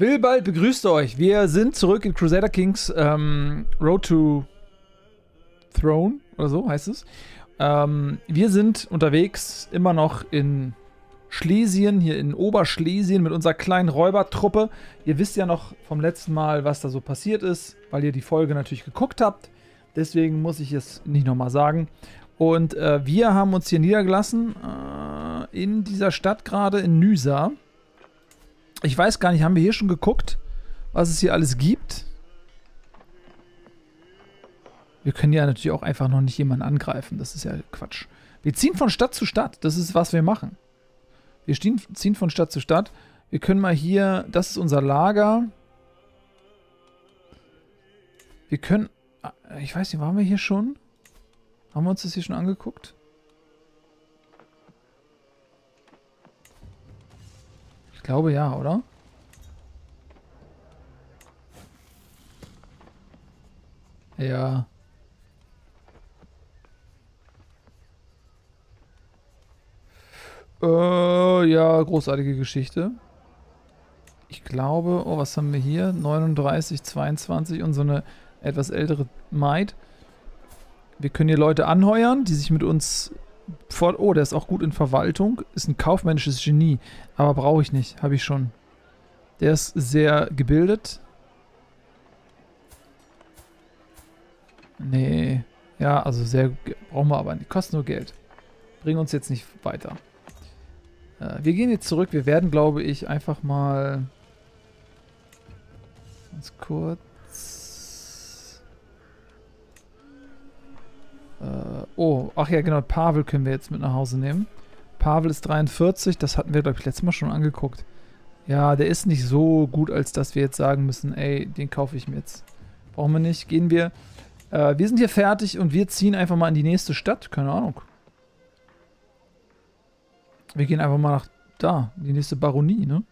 Will bald begrüßt euch. Wir sind zurück in Crusader Kings Road to Throne oder so heißt es. Wir sind unterwegs immer noch in Schlesien, hier in Oberschlesien mit unserer kleinen Räubertruppe. Ihr wisst ja noch vom letzten Mal, was da so passiert ist, weil ihr die Folge natürlich geguckt habt. Deswegen muss ich es nicht nochmal sagen. Und wir haben uns hier niedergelassen in dieser Stadt gerade in Nysa. Ich weiß gar nicht, haben wir hier schon geguckt, was es hier alles gibt? Wir können ja natürlich auch einfach noch nicht jemanden angreifen. Das ist ja Quatsch. Wir ziehen von Stadt zu Stadt. Das ist, was wir machen. Wir ziehen von Stadt zu Stadt. Wir können mal hier... Das ist unser Lager. Wir können... Ich weiß nicht, waren wir hier schon? Haben wir uns das hier schon angeguckt? Ich glaube ja, oder? Ja. Ja, großartige Geschichte. Ich glaube... Oh, was haben wir hier? 39, 22 und so eine etwas ältere Maid. Wir können hier Leute anheuern, die sich mit uns... Oh, der ist auch gut in Verwaltung. Ist ein kaufmännisches Genie. Aber brauche ich nicht. Habe ich schon. Der ist sehr gebildet. Nee. Ja, also sehr... Brauchen wir aber nicht. Kostet nur Geld. Bringen uns jetzt nicht weiter. Wir gehen jetzt zurück. Wir werden, glaube ich, einfach mal... Ganz kurz... Oh, ach ja, genau, Pavel können wir jetzt mit nach Hause nehmen. Pavel ist 43, das hatten wir, glaube ich, letztes Mal schon angeguckt. Ja, der ist nicht so gut, als dass wir jetzt sagen müssen, ey, den kaufe ich mir jetzt. Brauchen wir nicht, gehen wir. Wir sind hier fertig und wir ziehen einfach mal in die nächste Stadt, keine Ahnung. Wir gehen einfach mal nach da, die nächste Baronie, ne?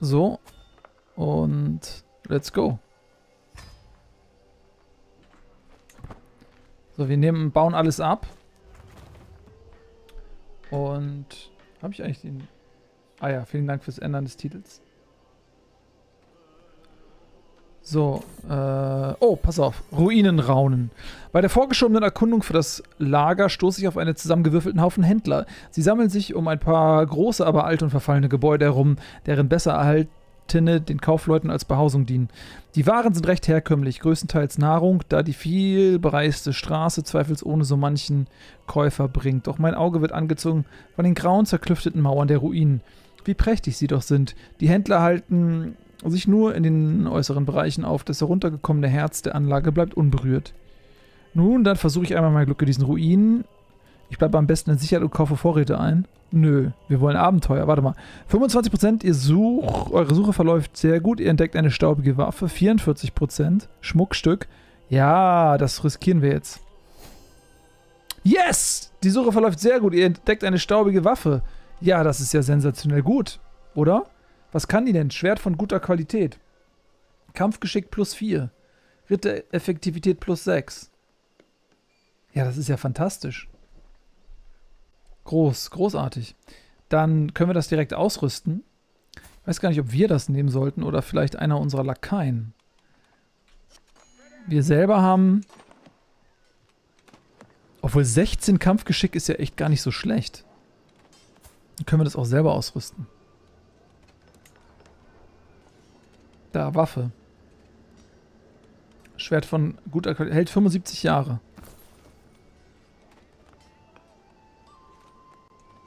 So. Und let's go. So, wir bauen alles ab. Und habe ich eigentlich den... Ah ja, vielen Dank fürs Ändern des Titels. So, oh, pass auf. Ruinenraunen. Bei der vorgeschobenen Erkundung für das Lager stoße ich auf einen zusammengewürfelten Haufen Händler. Sie sammeln sich um ein paar große, aber alte und verfallene Gebäude herum, deren besser erhalten den Kaufleuten als Behausung dienen. Die Waren sind recht herkömmlich, größtenteils Nahrung, da die viel bereiste Straße zweifelsohne so manchen Käufer bringt. Doch mein Auge wird angezogen von den grauen, zerklüfteten Mauern der Ruinen. Wie prächtig sie doch sind. Die Händler halten sich nur in den äußeren Bereichen auf. Das heruntergekommene Herz der Anlage bleibt unberührt. Nun, dann versuche ich einmal mein Glück in diesen Ruinen. Ich bleibe am besten in Sicherheit und kaufe Vorräte ein. Nö, wir wollen Abenteuer. Warte mal. 25%, eure Suche verläuft sehr gut. Ihr entdeckt eine staubige Waffe. 44%, Schmuckstück. Ja, das riskieren wir jetzt. Yes! Die Suche verläuft sehr gut. Ihr entdeckt eine staubige Waffe. Ja, das ist ja sensationell gut, oder? Was kann die denn? Schwert von guter Qualität. Kampfgeschick +4. Rittereffektivität +6. Ja, das ist ja fantastisch. Großartig. Dann können wir das direkt ausrüsten. Ich weiß gar nicht, ob wir das nehmen sollten oder vielleicht einer unserer Lakaien. Wir selber haben... Obwohl 16 Kampfgeschick ist ja echt gar nicht so schlecht. Dann können wir das auch selber ausrüsten. Da, Waffe. Schwert von guter Qualität. Hält 75 Jahre.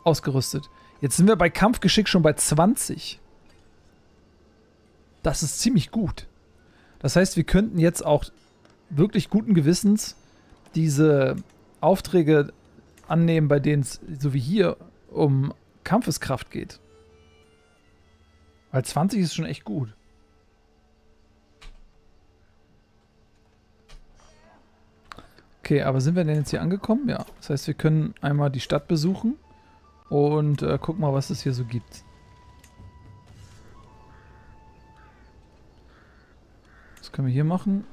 Ausgerüstet. Jetzt sind wir bei Kampfgeschick schon bei 20. Das ist ziemlich gut. Das heißt, wir könnten jetzt auch wirklich guten Gewissens diese Aufträge annehmen, bei denen es, so wie hier, um Kampfeskraft geht. Weil 20 ist schon echt gut. Okay, aber sind wir denn jetzt hier angekommen? Ja. Das heißt, wir können einmal die Stadt besuchen. Und guck mal, was es hier so gibt. Was können wir hier machen?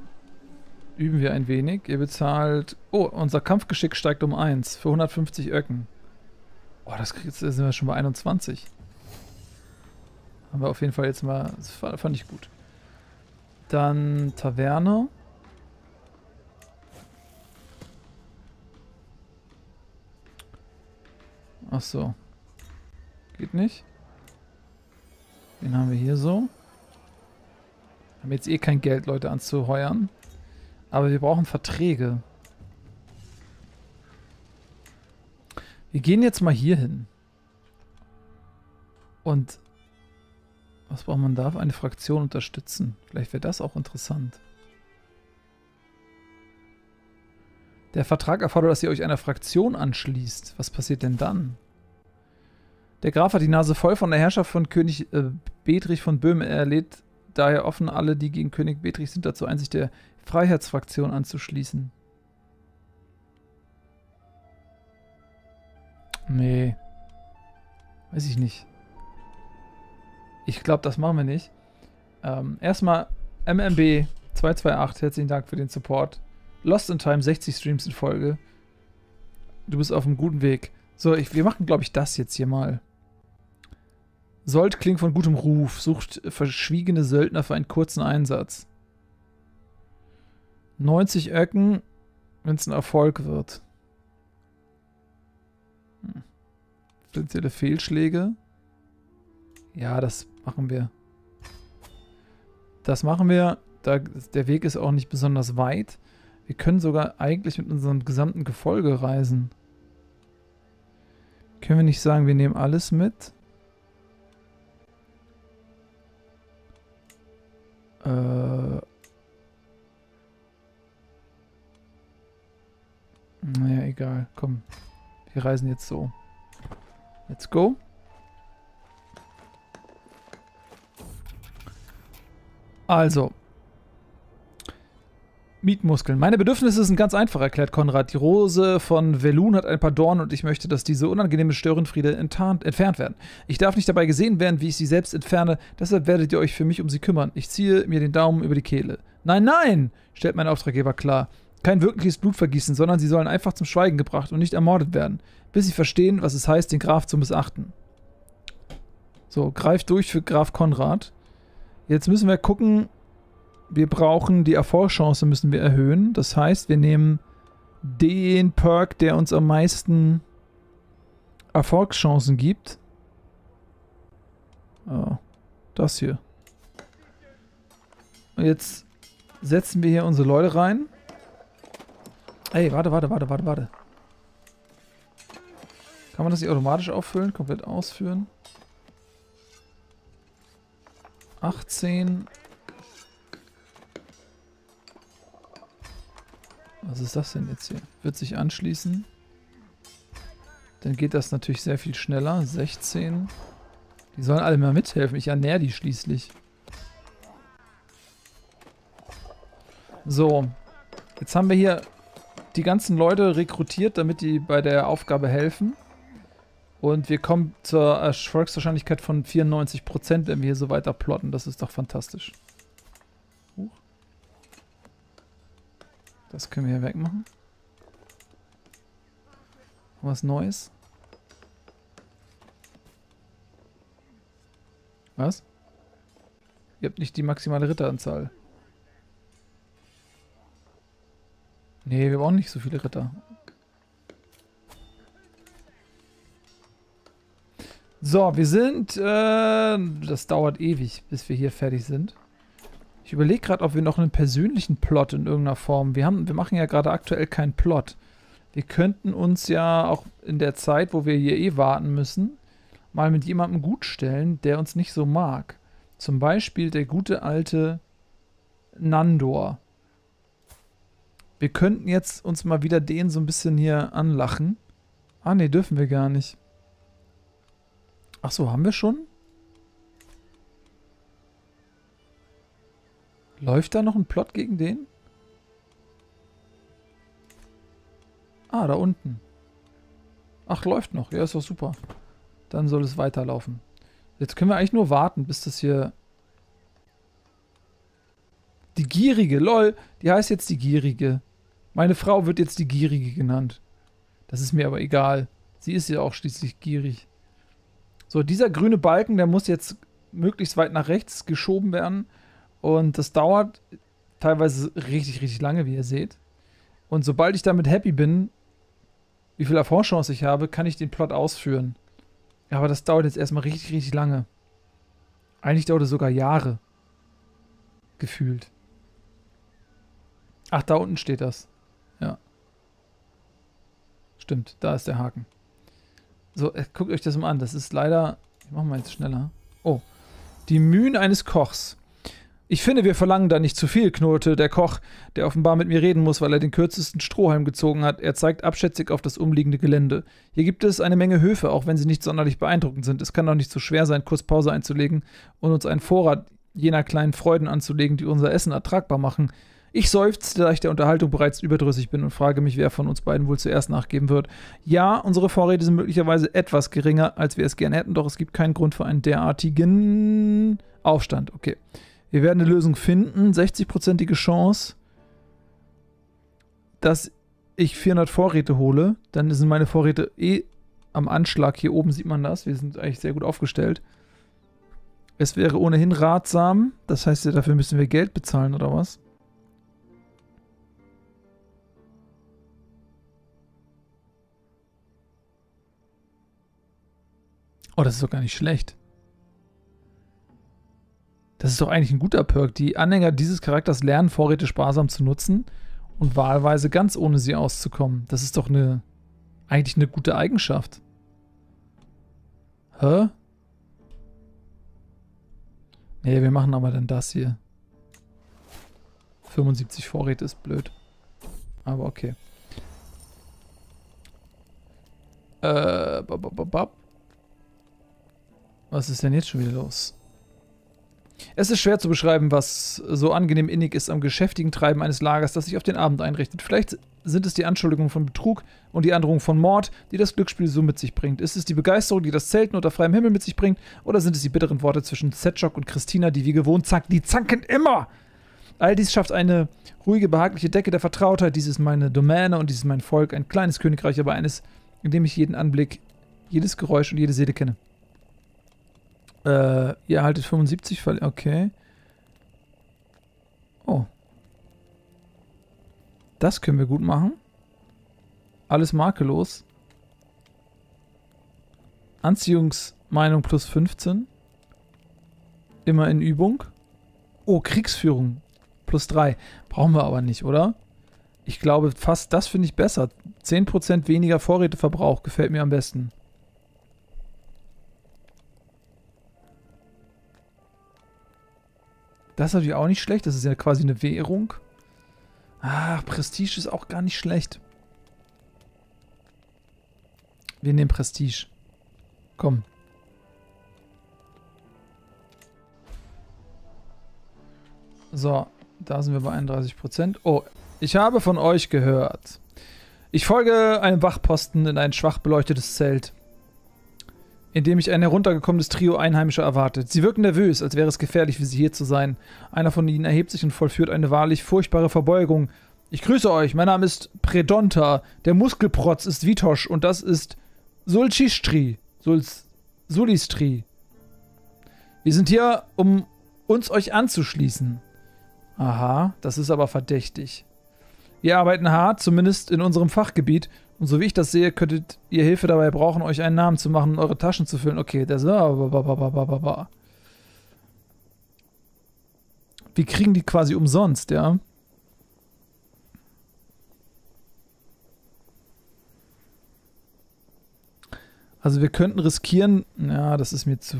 Üben wir ein wenig. Ihr bezahlt... Oh, unser Kampfgeschick steigt um 1 für 150 Öcken. Oh, das sind wir schon bei 21. Haben wir auf jeden Fall jetzt mal... Das fand ich gut. Dann Taverne. Ach so. Geht nicht. Den haben wir hier so. Haben jetzt eh kein Geld, Leute anzuheuern. Aber wir brauchen Verträge. Wir gehen jetzt mal hier hin. Und was braucht man da? Eine Fraktion unterstützen. Vielleicht wäre das auch interessant. Der Vertrag erfordert, dass ihr euch einer Fraktion anschließt. Was passiert denn dann? Der Graf hat die Nase voll von der Herrschaft von König Bedrich von Böhmen. Er lädt daher offen alle, die gegen König Bedrich sind, dazu ein, sich der Freiheitsfraktion anzuschließen. Nee. Weiß ich nicht. Ich glaube, das machen wir nicht. Erstmal MMB228, herzlichen Dank für den Support. Lost in Time, 60 Streams in Folge. Du bist auf einem guten Weg. So, wir machen, glaube ich, das jetzt hier mal. Sold klingt von gutem Ruf. Sucht verschwiegene Söldner für einen kurzen Einsatz. 90 Öcken, wenn es ein Erfolg wird. Potenzielle Fehlschläge. Ja, das machen wir. Das machen wir. Der Weg ist auch nicht besonders weit. Wir können sogar eigentlich mit unserem gesamten Gefolge reisen. Können wir nicht sagen, wir nehmen alles mit? Naja, egal. Komm, wir reisen jetzt so. Let's go. Also. Mietmuskeln. Meine Bedürfnisse sind ganz einfach, erklärt Konrad. Die Rose von Velun hat ein paar Dornen und ich möchte, dass diese unangenehme Störenfriede entfernt werden. Ich darf nicht dabei gesehen werden, wie ich sie selbst entferne. Deshalb werdet ihr euch für mich um sie kümmern. Ich ziehe mir den Daumen über die Kehle. Nein, nein, stellt mein Auftraggeber klar. Kein wirkliches Blutvergießen, sondern sie sollen einfach zum Schweigen gebracht und nicht ermordet werden, bis sie verstehen, was es heißt, den Graf zu missachten. So, greift durch für Graf Konrad. Jetzt müssen wir gucken... Wir brauchen die Erfolgschance, müssen wir erhöhen. Das heißt, wir nehmen den Perk, der uns am meisten Erfolgschancen gibt. Oh, das hier. Und jetzt setzen wir hier unsere Leute rein. Ey, warte. Kann man das nicht automatisch auffüllen? Komplett ausführen. 18... Was ist das denn jetzt hier? Wird sich anschließen. Dann geht das natürlich sehr viel schneller. 16. Die sollen alle mal mithelfen. Ich ernähre die schließlich. So. Jetzt haben wir hier die ganzen Leute rekrutiert, damit die bei der Aufgabe helfen. Und wir kommen zur Erfolgswahrscheinlichkeit von 94%, wenn wir hier so weiter plotten. Das ist doch fantastisch. Das können wir hier wegmachen. Was Neues. Was? Ihr habt nicht die maximale Ritteranzahl. Nee, wir brauchen nicht so viele Ritter. So, wir sind... das dauert ewig, bis wir hier fertig sind. Ich überlege gerade, ob wir noch einen persönlichen Plot in irgendeiner Form... Wir machen ja gerade aktuell keinen Plot. Wir könnten uns ja auch in der Zeit, wo wir hier eh warten müssen, mal mit jemandem gutstellen, der uns nicht so mag. Zum Beispiel der gute alte Nandor. Wir könnten jetzt uns mal wieder den so ein bisschen hier anlachen. Ah ne, dürfen wir gar nicht. Ach so, haben wir schon? Läuft da noch ein Plot gegen den? Ah, da unten. Ach, läuft noch. Ja, ist doch super. Dann soll es weiterlaufen. Jetzt können wir eigentlich nur warten, bis das hier... Die Gierige, lol. Die heißt jetzt die Gierige. Meine Frau wird jetzt die Gierige genannt. Das ist mir aber egal. Sie ist ja auch schließlich gierig. So, dieser grüne Balken, der muss jetzt möglichst weit nach rechts geschoben werden. Und das dauert teilweise richtig, richtig lange, wie ihr seht. Und sobald ich damit happy bin, wie viel Erfolgschance ich habe, kann ich den Plot ausführen. Aber das dauert jetzt erstmal richtig, richtig lange. Eigentlich dauert es sogar Jahre. Gefühlt. Ach, da unten steht das. Ja. Stimmt, da ist der Haken. So, guckt euch das mal an. Das ist leider... Ich mach mal jetzt schneller. Oh. Die Mühen eines Kochs. Ich finde, wir verlangen da nicht zu viel, knurrte der Koch, der offenbar mit mir reden muss, weil er den kürzesten Strohhalm gezogen hat. Er zeigt abschätzig auf das umliegende Gelände. Hier gibt es eine Menge Höfe, auch wenn sie nicht sonderlich beeindruckend sind. Es kann doch nicht so schwer sein, kurz Pause einzulegen und uns einen Vorrat jener kleinen Freuden anzulegen, die unser Essen ertragbar machen. Ich seufzte, da ich der Unterhaltung bereits überdrüssig bin und frage mich, wer von uns beiden wohl zuerst nachgeben wird. Ja, unsere Vorräte sind möglicherweise etwas geringer, als wir es gern hätten, doch es gibt keinen Grund für einen derartigen Aufstand. Okay. Wir werden eine Lösung finden. 60%ige Chance, dass ich 400 Vorräte hole. Dann sind meine Vorräte eh am Anschlag. Hier oben sieht man das. Wir sind eigentlich sehr gut aufgestellt. Es wäre ohnehin ratsam. Das heißt, ja, dafür müssen wir Geld bezahlen, oder was? Oh, das ist doch gar nicht schlecht. Das ist doch eigentlich ein guter Perk. Die Anhänger dieses Charakters lernen, Vorräte sparsam zu nutzen und wahlweise ganz ohne sie auszukommen. Das ist doch eigentlich eine gute Eigenschaft. Hä? Nee, wir machen aber dann das hier. 75 Vorräte ist blöd. Aber okay. Was ist denn jetzt schon wieder los? Es ist schwer zu beschreiben, was so angenehm innig ist am geschäftigen Treiben eines Lagers, das sich auf den Abend einrichtet. Vielleicht sind es die Anschuldigungen von Betrug und die Androhung von Mord, die das Glücksspiel so mit sich bringt. Ist es die Begeisterung, die das Zelten unter freiem Himmel mit sich bringt? Oder sind es die bitteren Worte zwischen Zetschok und Christina, die wie gewohnt zanken? Die zanken immer! All dies schafft eine ruhige, behagliche Decke der Vertrautheit. Dies ist meine Domäne und dies ist mein Volk. Ein kleines Königreich, aber eines, in dem ich jeden Anblick, jedes Geräusch und jede Seele kenne. Ihr erhaltet 75, okay. Oh. Das können wir gut machen. Alles makellos. Anziehungsmeinung plus 15. Immer in Übung. Oh, Kriegsführung plus 3. Brauchen wir aber nicht, oder? Ich glaube fast, das finde ich besser. 10% weniger Vorräteverbrauch gefällt mir am besten. Das ist natürlich auch nicht schlecht. Das ist ja quasi eine Währung. Ah, Prestige ist auch gar nicht schlecht. Wir nehmen Prestige. Komm. So, da sind wir bei 31%. Oh, ich habe von euch gehört. Ich folge einem Wachposten in ein schwach beleuchtetes Zelt, in dem ich ein heruntergekommenes Trio Einheimischer erwartet. Sie wirken nervös, als wäre es gefährlich, für sie hier zu sein. Einer von ihnen erhebt sich und vollführt eine wahrlich furchtbare Verbeugung. Ich grüße euch, mein Name ist Predonta, der Muskelprotz ist Vitosch und das ist Sulchistri. Sulchistri. Wir sind hier, um uns euch anzuschließen. Aha, das ist aber verdächtig. Wir arbeiten hart, zumindest in unserem Fachgebiet. Und so wie ich das sehe, könntet ihr Hilfe dabei brauchen, euch einen Namen zu machen und eure Taschen zu füllen. Okay, das ist... Wir kriegen die quasi umsonst, ja? Also wir könnten riskieren... Ja, das ist mir zu...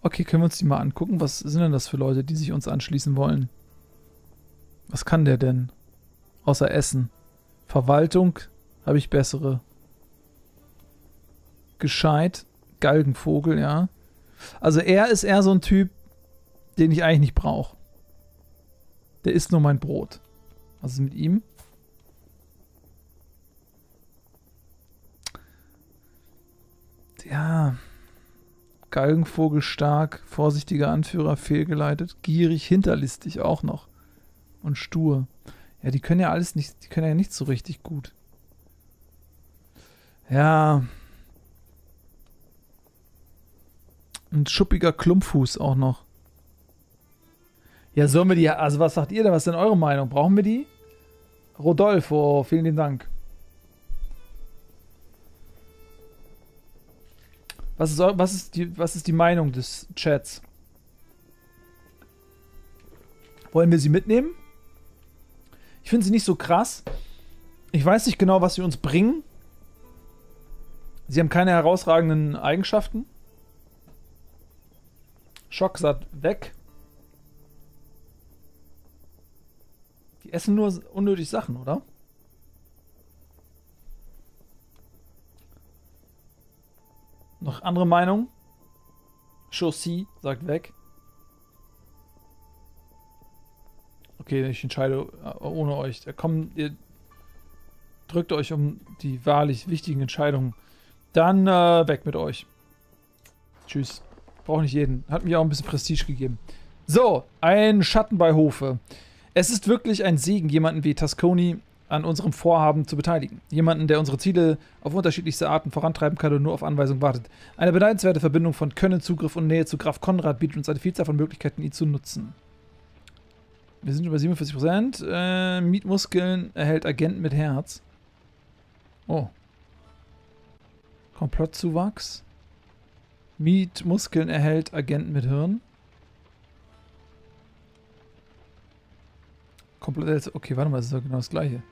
Okay, können wir uns die mal angucken? Was sind denn das für Leute, die sich uns anschließen wollen? Was kann der denn? Außer Essen. Verwaltung habe ich bessere. Gescheit. Galgenvogel, ja. Also er ist eher so ein Typ, den ich eigentlich nicht brauche. Der isst nur mein Brot. Was ist mit ihm? Ja. Galgenvogel stark, vorsichtiger Anführer, fehlgeleitet, gierig, hinterlistig auch noch. Und stur. Ja, die können ja nichts so richtig gut. Ja. Ein schuppiger Klumpfuß auch noch. Ja, sollen wir die... Also was sagt ihr denn? Was ist denn eure Meinung? Brauchen wir die? Rodolfo, vielen lieben Dank. Was ist die Meinung des Chats? Wollen wir sie mitnehmen? Ich finde sie nicht so krass. Ich weiß nicht genau, was sie uns bringen. Sie haben keine herausragenden Eigenschaften. Schocksatt weg. Die essen nur unnötig Sachen, oder? Noch andere Meinung? Chaussy sagt weg. Okay, ich entscheide ohne euch. Da kommen, ihr drückt euch um die wahrlich wichtigen Entscheidungen. Dann weg mit euch. Tschüss. Brauche nicht jeden. Hat mir auch ein bisschen Prestige gegeben. So, ein Schatten bei Hofe. Es ist wirklich ein Segen, jemanden wie Tascony an unserem Vorhaben zu beteiligen. Jemanden, der unsere Ziele auf unterschiedlichste Arten vorantreiben kann und nur auf Anweisung wartet. Eine beneidenswerte Verbindung von Können, Zugriff und Nähe zu Graf Konrad bietet uns eine Vielzahl von Möglichkeiten, ihn zu nutzen. Wir sind über 47%. Mietmuskeln erhält Agent mit Herz. Oh. Komplottzuwachs. Mietmuskeln erhält Agent mit Hirn. Komplett. Okay, warte mal, das ist doch genau das gleiche.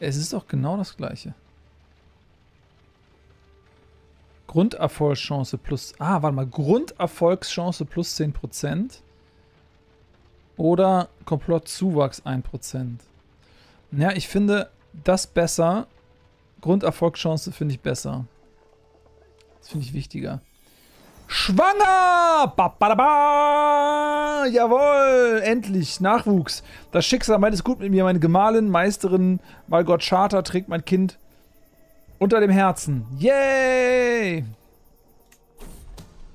Es ist doch genau das gleiche. Grunderfolgschance plus... Ah, warte mal. Grunderfolgschance plus 10%. Oder Komplottzuwachs 1%. Ja, ich finde das besser. Grunderfolgschance finde ich besser. Das finde ich wichtiger. Schwanger! Ba, ba, da, ba! Jawohl! Endlich! Nachwuchs! Das Schicksal meint es gut mit mir. Meine Gemahlin, Meisterin Malgorzata trägt mein Kind unter dem Herzen. Yay!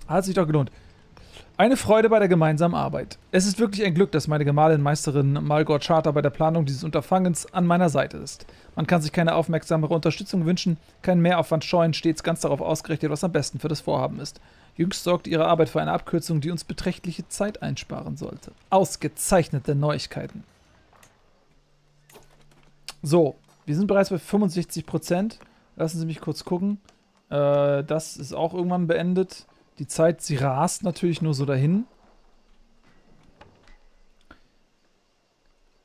Hat sich doch gelohnt. Eine Freude bei der gemeinsamen Arbeit. Es ist wirklich ein Glück, dass meine Gemahlin Meisterin Malgorzata bei der Planung dieses Unterfangens an meiner Seite ist. Man kann sich keine aufmerksamere Unterstützung wünschen, keinen Mehraufwand scheuen, stets ganz darauf ausgerichtet, was am besten für das Vorhaben ist. Jüngst sorgte ihre Arbeit für eine Abkürzung, die uns beträchtliche Zeit einsparen sollte. Ausgezeichnete Neuigkeiten. So, wir sind bereits bei 65%. Lassen Sie mich kurz gucken. Das ist auch irgendwann beendet. Die Zeit, sie rast natürlich nur so dahin.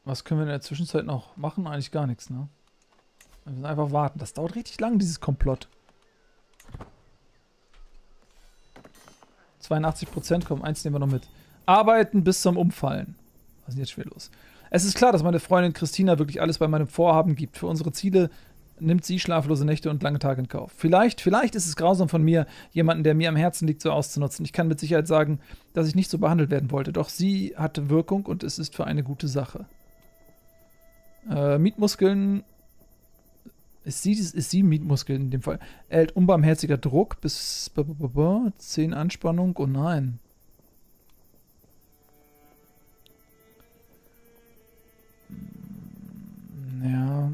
Was können wir in der Zwischenzeit noch machen? Eigentlich gar nichts, ne? Wir müssen einfach warten. Das dauert richtig lang, dieses Komplott. 82%, komm, eins nehmen wir noch mit. Arbeiten bis zum Umfallen. Was ist denn jetzt schwer los? Es ist klar, dass meine Freundin Christina wirklich alles bei meinem Vorhaben gibt. Für unsere Ziele nimmt sie schlaflose Nächte und lange Tage in Kauf. Vielleicht ist es grausam von mir, jemanden, der mir am Herzen liegt, so auszunutzen. Ich kann mit Sicherheit sagen, dass ich nicht so behandelt werden wollte. Doch sie hatte Wirkung und es ist für eine gute Sache. Mietmuskeln... Ist sie Mietmuskeln in dem Fall. Erhält unbarmherziger Druck bis 10 Anspannung. Oh nein. Ja.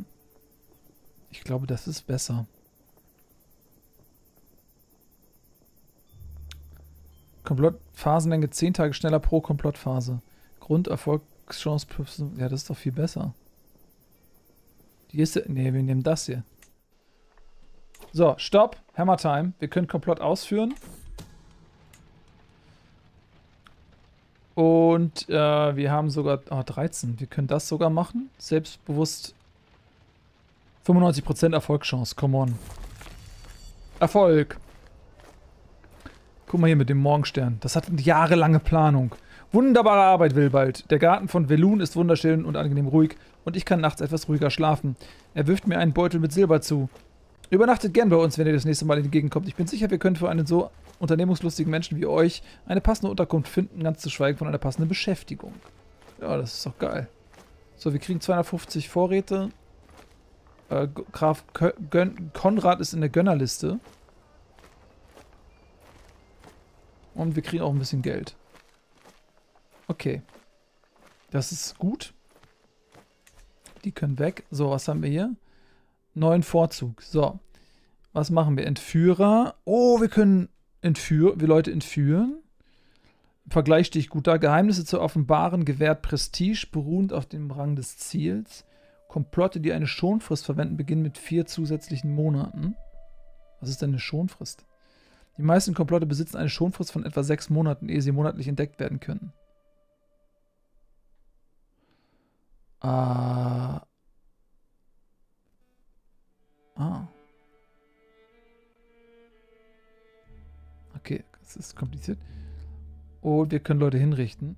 Ich glaube, das ist besser. Komplottphasenlänge 10 Tage schneller pro Komplottphase. Grunderfolgschance. Ja, das ist doch viel besser. Ne, wir nehmen das hier. So, Stopp. Hammer Time. Wir können Komplott ausführen. Und wir haben sogar... Oh, 13. Wir können das sogar machen. Selbstbewusst. 95% Erfolgschance. Come on. Erfolg. Guck mal hier mit dem Morgenstern. Das hat eine jahrelange Planung. Wunderbare Arbeit, Willbald. Der Garten von Velun ist wunderschön und angenehm ruhig. Und ich kann nachts etwas ruhiger schlafen. Er wirft mir einen Beutel mit Silber zu. Übernachtet gern bei uns, wenn ihr das nächste Mal in die Gegend kommt. Ich bin sicher, wir können für einen so unternehmungslustigen Menschen wie euch eine passende Unterkunft finden, ganz zu schweigen von einer passenden Beschäftigung. Ja, das ist doch geil. So, wir kriegen 250 Vorräte. Graf Konrad ist in der Gönnerliste. Und wir kriegen auch ein bisschen Geld. Okay. Das ist gut. Die können weg. So, was haben wir hier? Neuen Vorzug. So. Was machen wir? Entführer. Oh, wir können Leute entführen. Vergleichstich guter Geheimnisse zu offenbaren, gewährt Prestige, beruhend auf dem Rang des Ziels. Komplotte, die eine Schonfrist verwenden, beginnen mit 4 zusätzlichen Monaten. Was ist denn eine Schonfrist? Die meisten Komplotte besitzen eine Schonfrist von etwa 6 Monaten, ehe sie monatlich entdeckt werden können. Okay, das ist kompliziert. Und wir können Leute hinrichten.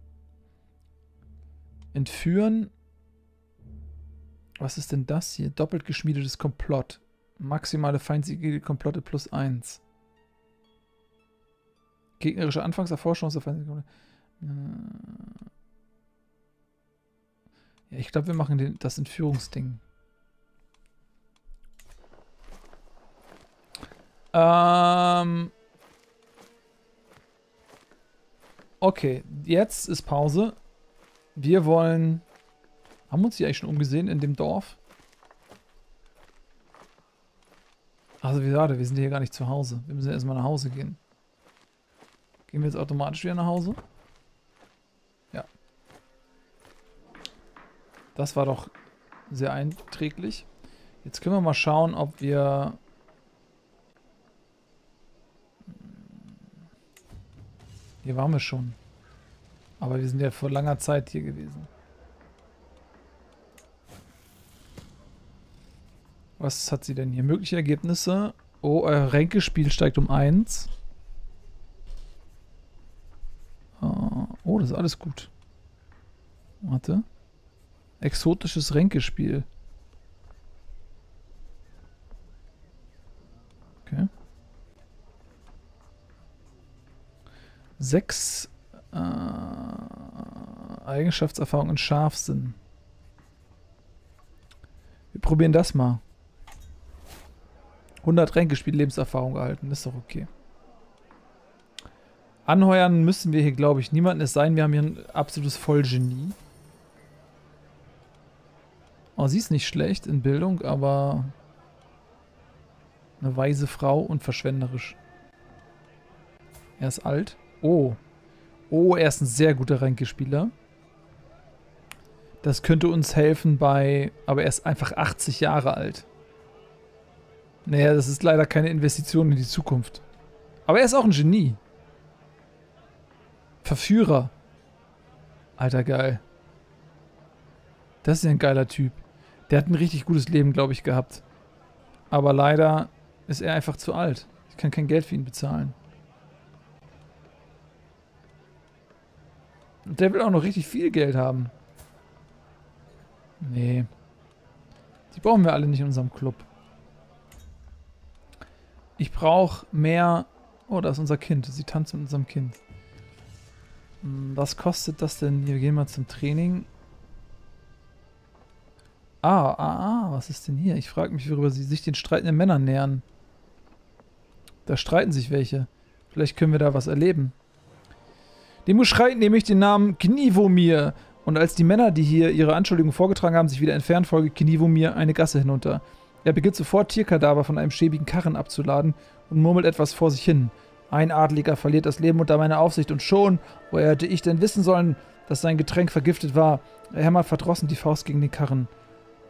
Entführen. Was ist denn das hier? Doppelt geschmiedetes Komplott. Maximale feindselige Komplotte +1. Gegnerische Anfangserforschung aus der feindselige Komplotte. Ja, ich glaube, wir machen das Entführungsding. Okay, jetzt ist Pause. Wir wollen... Haben wir uns hier eigentlich schon umgesehen in dem Dorf? Also wie gesagt, wir sind hier gar nicht zu Hause. Wir müssen erstmal nach Hause gehen. Gehen wir jetzt automatisch wieder nach Hause? Ja. Das war doch sehr einträglich. Jetzt können wir mal schauen, ob wir... Hier waren wir schon. Aber wir sind ja vor langer Zeit hier gewesen. Was hat sie denn hier? Mögliche Ergebnisse. Oh, euer Ränkespiel steigt um 1. Oh, das ist alles gut. Warte. Exotisches Ränkespiel. Okay. 6 Eigenschaftserfahrungen in Scharfsinn. Wir probieren das mal. 100 Ränkespiel Lebenserfahrung erhalten. Ist doch okay. Anheuern müssen wir hier, glaube ich, niemanden. Es sei denn, wir haben hier ein absolutes Vollgenie. Oh, sie ist nicht schlecht in Bildung, aber eine weise Frau und verschwenderisch. Er ist alt. Oh. Oh, er ist ein sehr guter Ränkespieler. Das könnte uns helfen bei... Aber er ist einfach 80 Jahre alt. Naja, das ist leider keine Investition in die Zukunft. Aber er ist auch ein Genie. Verführer. Alter, geil. Das ist ja ein geiler Typ. Der hat ein richtig gutes Leben, glaube ich, gehabt. Aber leider ist er einfach zu alt. Ich kann kein Geld für ihn bezahlen. Und der will auch noch richtig viel Geld haben. Nee. Die brauchen wir alle nicht in unserem Club. Ich brauche mehr... Oh, da ist unser Kind. Sie tanzt mit unserem Kind. Was kostet das denn? Wir gehen mal zum Training. Was ist denn hier? Ich frage mich, worüber sie sich den streitenden Männern nähern. Da streiten sich welche. Vielleicht können wir da was erleben. Demus schreit nämlich den Namen Gnivomir. Und als die Männer, die hier ihre Anschuldigung vorgetragen haben, sich wieder entfernen, folge Gnivomir eine Gasse hinunter. Er beginnt sofort, Tierkadaver von einem schäbigen Karren abzuladen und murmelt etwas vor sich hin. Ein Adliger verliert das Leben unter meiner Aufsicht und schon, woher hätte ich denn wissen sollen, dass sein Getränk vergiftet war? Er hämmert verdrossen die Faust gegen den Karren.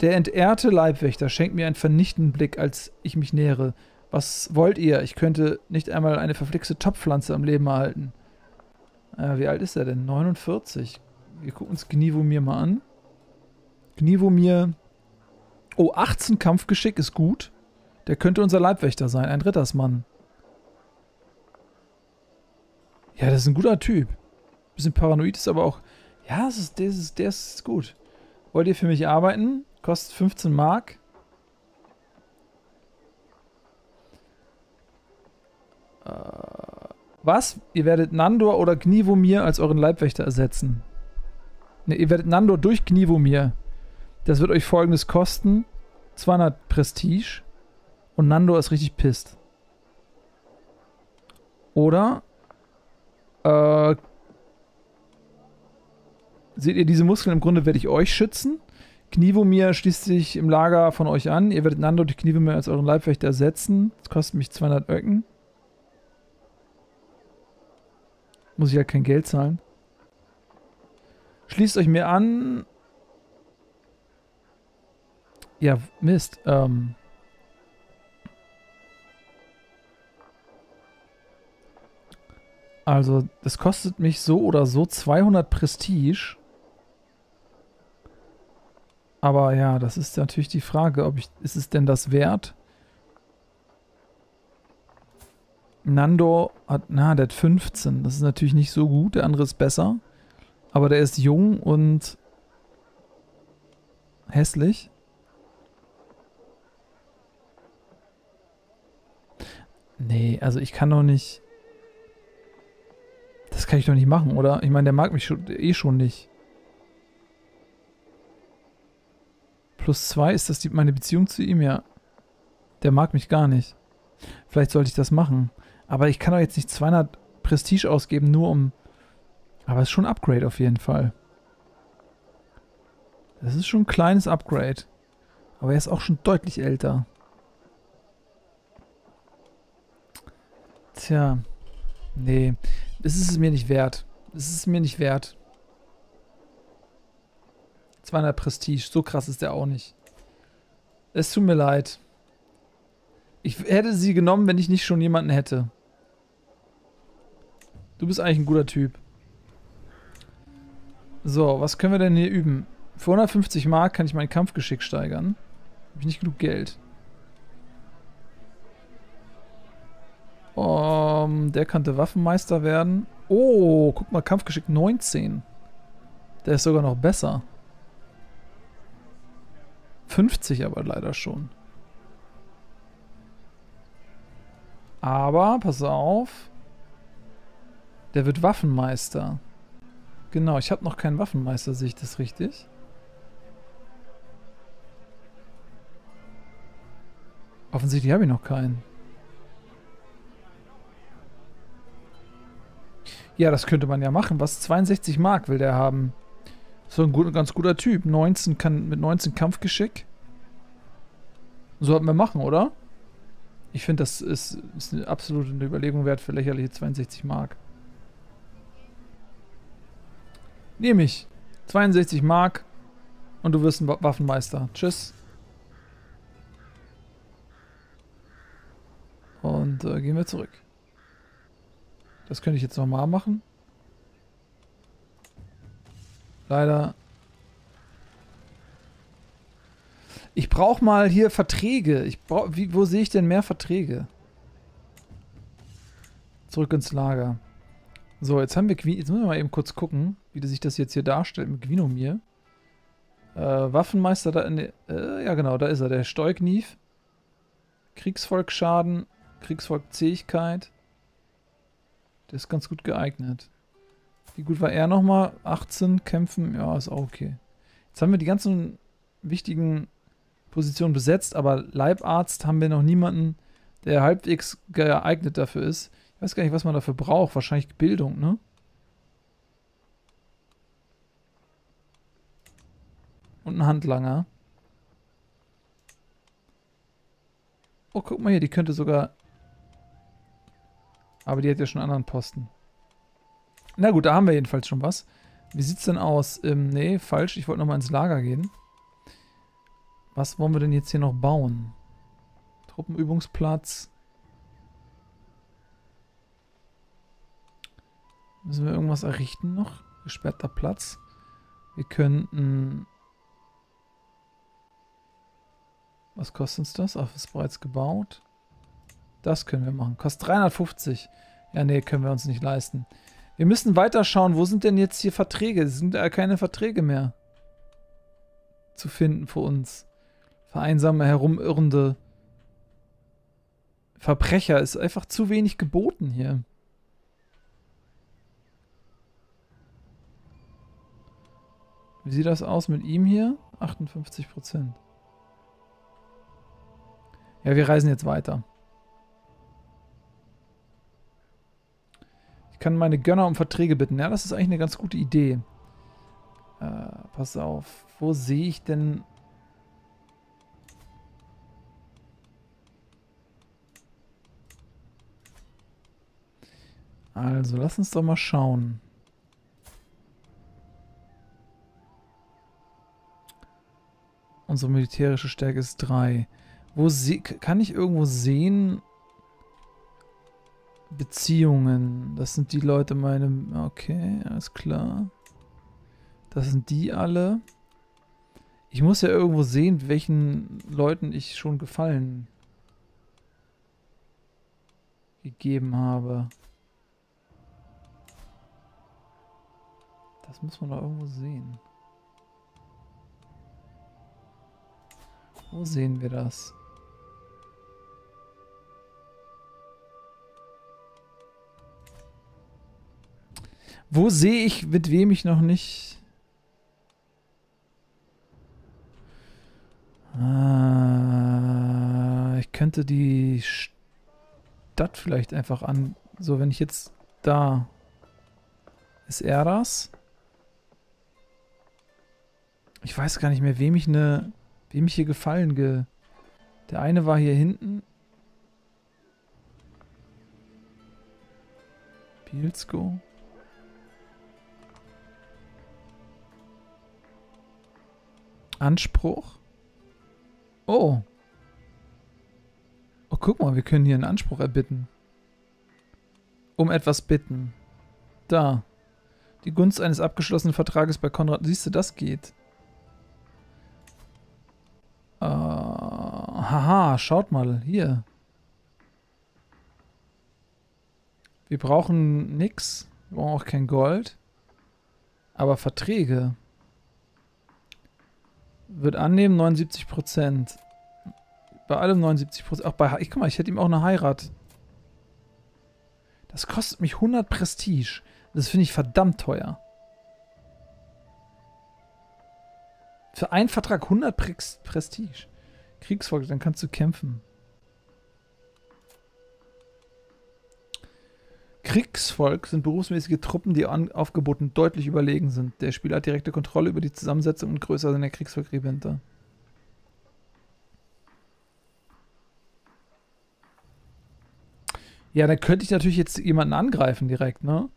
Der entehrte Leibwächter schenkt mir einen vernichtenden Blick, als ich mich nähere. Was wollt ihr? Ich könnte nicht einmal eine verflixte Topfpflanze am Leben erhalten. Wie alt ist er denn? 49. Wir gucken uns Gnivomir mal an. Gnivomir. Oh, 18 Kampfgeschick ist gut. Der könnte unser Leibwächter sein. Ein Rittersmann. Ja, das ist ein guter Typ. Bisschen paranoid ist aber auch... Ja, der ist gut. Wollt ihr für mich arbeiten? Kostet 15 Mark. Was? Ihr werdet Nandor oder Gnivomir als euren Leibwächter ersetzen. Ne, ihr werdet Nandor durch Gnivomir. Das wird euch Folgendes kosten. 200 Prestige. Und Nandor ist richtig pisst. Oder? Seht ihr diese Muskeln? Im Grunde werde ich euch schützen. Gnivomir schließt sich im Lager von euch an. Ihr werdet Nandor durch Gnivomir als euren Leibwächter ersetzen. Das kostet mich 200 Öcken. Muss ich halt kein Geld zahlen. Schließt euch mir an. Ja, Mist. Also, das kostet mich so oder so 200 Prestige. Aber ja, das ist natürlich die Frage, ob ich... Ist es denn das wert? Nandor hat... Na, der hat 15. Das ist natürlich nicht so gut. Der andere ist besser. Aber der ist jung und... hässlich. Nee, also ich kann doch nicht... Das kann ich doch nicht machen, oder? Ich meine, der mag mich schon, eh schon nicht. Plus 2, ist das meine Beziehung zu ihm? Ja. Der mag mich gar nicht. Vielleicht sollte ich das machen. Aber ich kann doch jetzt nicht 200 Prestige ausgeben, nur um... Aber es ist schon ein Upgrade auf jeden Fall. Das ist schon ein kleines Upgrade. Aber er ist auch schon deutlich älter. Tja. Nee. Es ist es mir nicht wert. Es ist es mir nicht wert. 200 Prestige. So krass ist der auch nicht. Es tut mir leid. Ich hätte sie genommen, wenn ich nicht schon jemanden hätte. Du bist eigentlich ein guter Typ. So, was können wir denn hier üben? Für 150 Mark kann ich mein Kampfgeschick steigern. Habe ich nicht genug Geld. Der könnte Waffenmeister werden. Oh, guck mal, Kampfgeschick 19. Der ist sogar noch besser. 50 aber leider schon. Aber, pass auf. Der wird Waffenmeister. Genau, ich habe noch keinen Waffenmeister, sehe ich das richtig? Offensichtlich habe ich noch keinen. Ja, das könnte man ja machen. Was 62 Mark will der haben? So ein ganz guter Typ. 19 kann mit 19 Kampfgeschick. Sollten wir machen, oder? Ich finde, das ist eine absolute Überlegung wert für lächerliche 62 Mark. Nehme ich. 62 Mark und du wirst ein Waffenmeister. Tschüss. Und gehen wir zurück. Das könnte ich jetzt nochmal machen. Leider. Ich brauche mal hier Verträge. Wo sehe ich denn mehr Verträge? Zurück ins Lager. So, jetzt haben wir jetzt müssen wir mal eben kurz gucken, wie sich das jetzt hier darstellt mit Gnivomir. Waffenmeister da in der... ja genau, da ist er. Der Stoiginev. Kriegsvolksschaden. Kriegsvolkzähigkeit. Der ist ganz gut geeignet. Wie gut war er nochmal? 18 kämpfen, ja, ist auch okay. Jetzt haben wir die ganzen wichtigen Positionen besetzt, aber Leibarzt haben wir noch niemanden, der halbwegs geeignet dafür ist. Ich weiß gar nicht, was man dafür braucht. Wahrscheinlich Bildung, ne? Und ein Handlanger. Oh, guck mal hier, die könnte sogar... Aber die hat ja schon einen anderen Posten. Na gut, da haben wir jedenfalls schon was. Wie sieht's denn aus? Nee, falsch. Ich wollte nochmal ins Lager gehen. Was wollen wir denn jetzt hier noch bauen? Truppenübungsplatz. Müssen wir irgendwas errichten noch? Gesperrter Platz. Wir könnten... Was kostet uns das? Ach, ist bereits gebaut. Das können wir machen. Kostet 350. Ja, nee, können wir uns nicht leisten. Wir müssen weiter schauen. Wo sind denn jetzt hier Verträge? Es sind ja keine Verträge mehr zu finden für uns. Vereinsame, herumirrende Verbrecher. Ist einfach zu wenig geboten hier. Wie sieht das aus mit ihm hier? 58%. Ja, wir reisen jetzt weiter. Ich kann meine Gönner um Verträge bitten. Ja, das ist eigentlich eine ganz gute Idee. Pass auf. Wo sehe ich denn... Also, lass uns doch mal schauen. Unsere militärische Stärke ist 3. Wo kann ich irgendwo sehen... Beziehungen. Das sind die Leute, meine... Okay, alles klar. Das sind die alle. Ich muss ja irgendwo sehen, welchen Leuten ich schon Gefallen gegeben habe. Das muss man doch irgendwo sehen. Wo sehen wir das? Wo sehe ich, mit wem ich noch nicht... ich könnte die Stadt vielleicht einfach an... So, wenn ich jetzt da... Ist er das? Ich weiß gar nicht mehr, wem ich hier gefallen... Der eine war hier hinten. Bielsko. Anspruch? Oh. Oh, guck mal, wir können hier einen Anspruch erbitten. Um etwas bitten. Da. Die Gunst eines abgeschlossenen Vertrages bei Konrad. Siehst du, das geht. Haha, schaut mal, hier. Wir brauchen nix. Wir brauchen auch kein Gold. Aber Verträge... Wird annehmen 79%. Bei allem 79%. Auch bei... Ich guck mal, ich hätte ihm auch eine Heirat. Das kostet mich 100 Prestige. Das finde ich verdammt teuer. Für einen Vertrag 100 Prestige. Kriegsfolge, dann kannst du kämpfen. Kriegsvolk sind berufsmäßige Truppen, die aufgeboten deutlich überlegen sind. Der Spieler hat direkte Kontrolle über die Zusammensetzung und Größe seiner Kriegsvolk-Regimenter. Ja, dann könnte ich natürlich jetzt jemanden angreifen direkt, ne?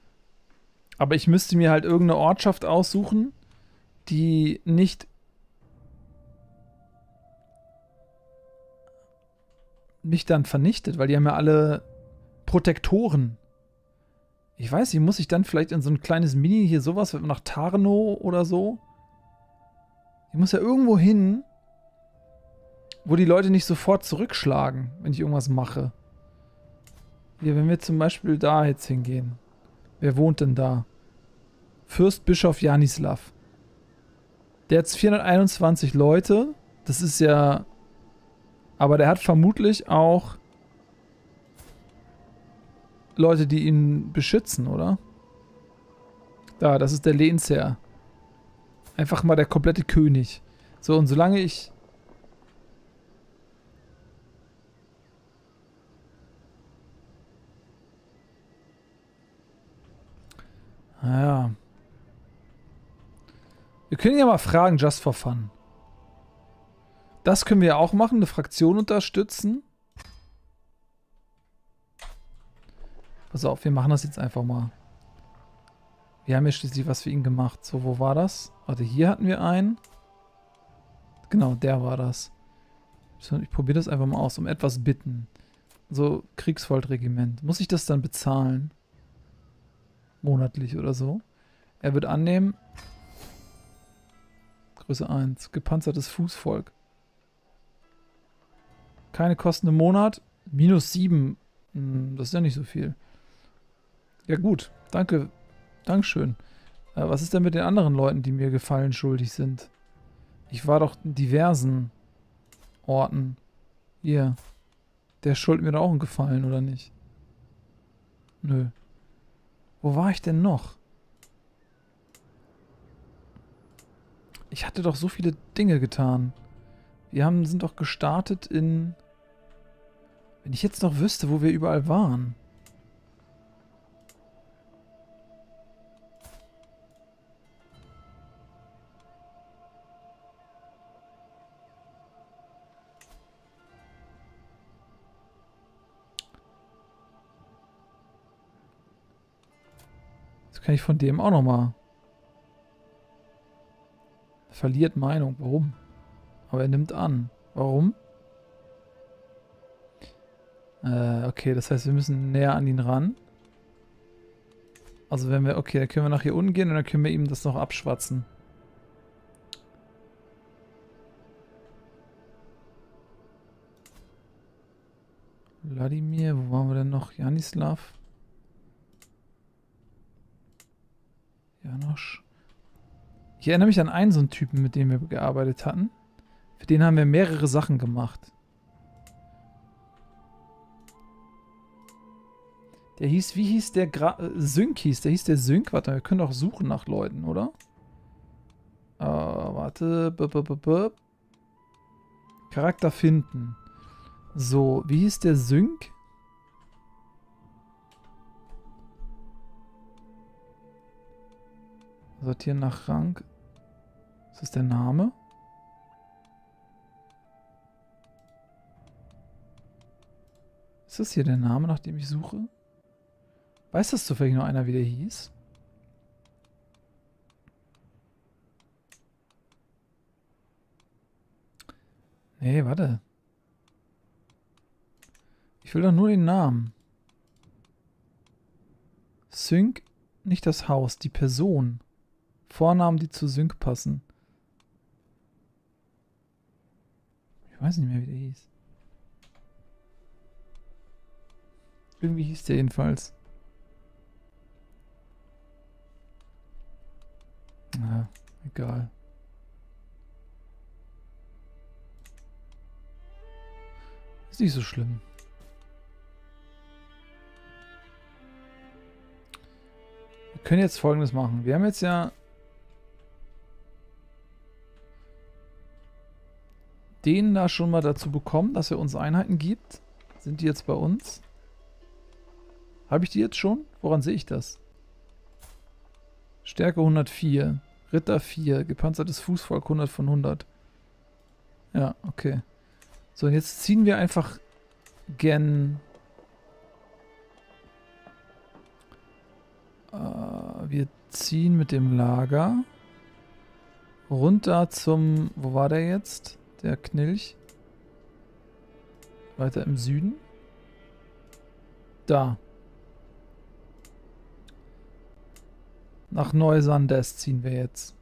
Aber ich müsste mir halt irgendeine Ortschaft aussuchen, die mich dann vernichtet, weil die haben ja alle Protektoren. Ich weiß nicht, muss ich dann vielleicht in so ein kleines Mini hier sowas, nach Tarno oder so? Ich muss ja irgendwo hin, wo die Leute nicht sofort zurückschlagen, wenn ich irgendwas mache. Hier, wenn wir zum Beispiel da jetzt hingehen. Wer wohnt denn da? Fürstbischof Janislav. Der hat 421 Leute. Das ist ja... Aber der hat vermutlich auch... Leute, die ihn beschützen, oder? Da, das ist der Lehnsherr. Einfach mal der komplette König. So, und solange ich... Naja. Wir können ja mal fragen, just for fun. Das können wir ja auch machen, eine Fraktion unterstützen. Pass auf, wir machen das jetzt einfach mal. Wir haben ja schließlich was für ihn gemacht. So, wo war das? Warte, hier hatten wir einen. Genau, der war das. Ich probiere das einfach mal aus, um etwas bitten. So, Kriegsvolkregiment. Muss ich das dann bezahlen? Monatlich oder so. Er wird annehmen. Größe 1. Gepanzertes Fußvolk. Keine Kosten im Monat. Minus 7. Das ist ja nicht so viel. Ja gut, danke. Dankeschön. Was ist denn mit den anderen Leuten, die mir Gefallen schuldig sind? Ich war doch in diversen Orten. Hier. Der schuldet mir doch auch einen Gefallen, oder nicht? Nö. Wo war ich denn noch? Ich hatte doch so viele Dinge getan. Wir sind doch gestartet in... Wenn ich jetzt noch wüsste, wo wir überall waren... Kann ich von dem auch nochmal. Verliert Meinung. Warum? Aber er nimmt an. Warum? Okay, das heißt, wir müssen näher an ihn ran. Also wenn wir... Okay, dann können wir nach hier unten gehen und dann können wir ihm das noch abschwatzen. Wladimir, wo waren wir denn noch? Janislav. Janosch. Ich erinnere mich an einen so einen Typen, mit dem wir gearbeitet hatten. Für den haben wir mehrere Sachen gemacht. Der hieß, wie hieß der? Sync hieß, der hieß der Sync. Warte, wir können doch suchen nach Leuten, oder? Warte. Charakter finden. So, wie hieß der Sync? Sortieren nach Rang. Ist das der Name? Ist das hier der Name, nach dem ich suche? Weiß das zufällig noch einer, wie der hieß? Nee, warte. Ich will doch nur den Namen. Sync, nicht das Haus, die Person. Vornamen, die zu Sync passen. Ich weiß nicht mehr, wie der hieß. Irgendwie hieß der jedenfalls. Na, egal. Ist nicht so schlimm. Wir können jetzt Folgendes machen. Wir haben jetzt ja den da schon mal dazu bekommen, dass er uns Einheiten gibt. Sind die jetzt bei uns? Habe ich die jetzt schon? Woran sehe ich das? Stärke 104. Ritter 4, gepanzertes Fußvolk 100 von 100. Ja, okay. So, und jetzt ziehen wir einfach gen... wir ziehen mit dem Lager runter zum... Wo war der jetzt? Der Knilch. Weiter im Süden. Da. Nach Neusandest ziehen wir jetzt.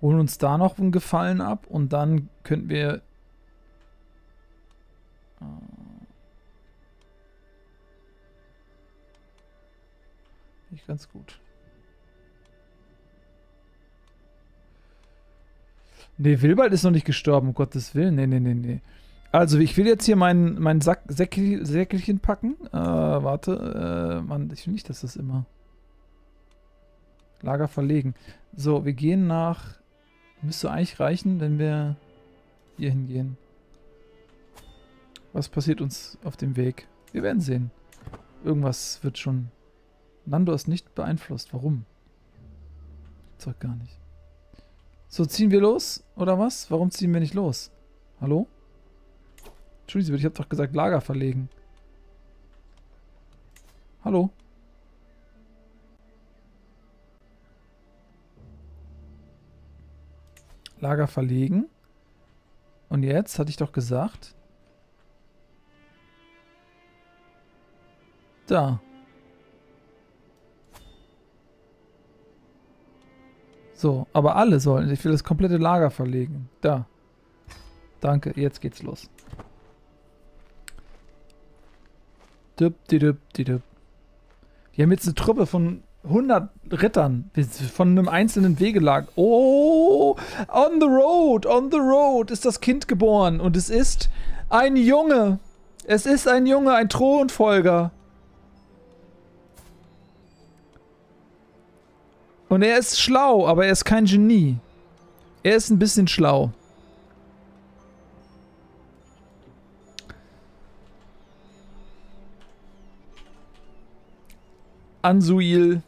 Holen uns da noch einen Gefallen ab und dann könnten wir... Nicht ganz gut. Ne, Wilbald ist noch nicht gestorben, um Gottes Willen. Ne, ne, ne, ne. Also, ich will jetzt hier mein Säckelchen packen. Warte. Mann, ich will nicht, dass das immer... Lager verlegen. So, wir gehen nach... Müsste eigentlich reichen, wenn wir hier hingehen. Was passiert uns auf dem Weg? Wir werden sehen. Irgendwas wird schon... Nandor ist nicht beeinflusst. Warum? Zeug gar nicht. So, ziehen wir los? Oder was? Warum ziehen wir nicht los? Hallo? Entschuldigung, ich habe doch gesagt, Lager verlegen. Hallo? Lager verlegen. Und jetzt, hatte ich doch gesagt. Da. So, aber alle sollen. Ich will das komplette Lager verlegen. Da. Danke, jetzt geht's los. Wir haben jetzt eine Truppe von 100 Rittern von einem einzelnen Wegelager. Oh, on the road ist das Kind geboren und es ist ein Junge. Es ist ein Junge, ein Thronfolger. Und er ist schlau, aber er ist kein Genie. Er ist ein bisschen schlau. Anzuil.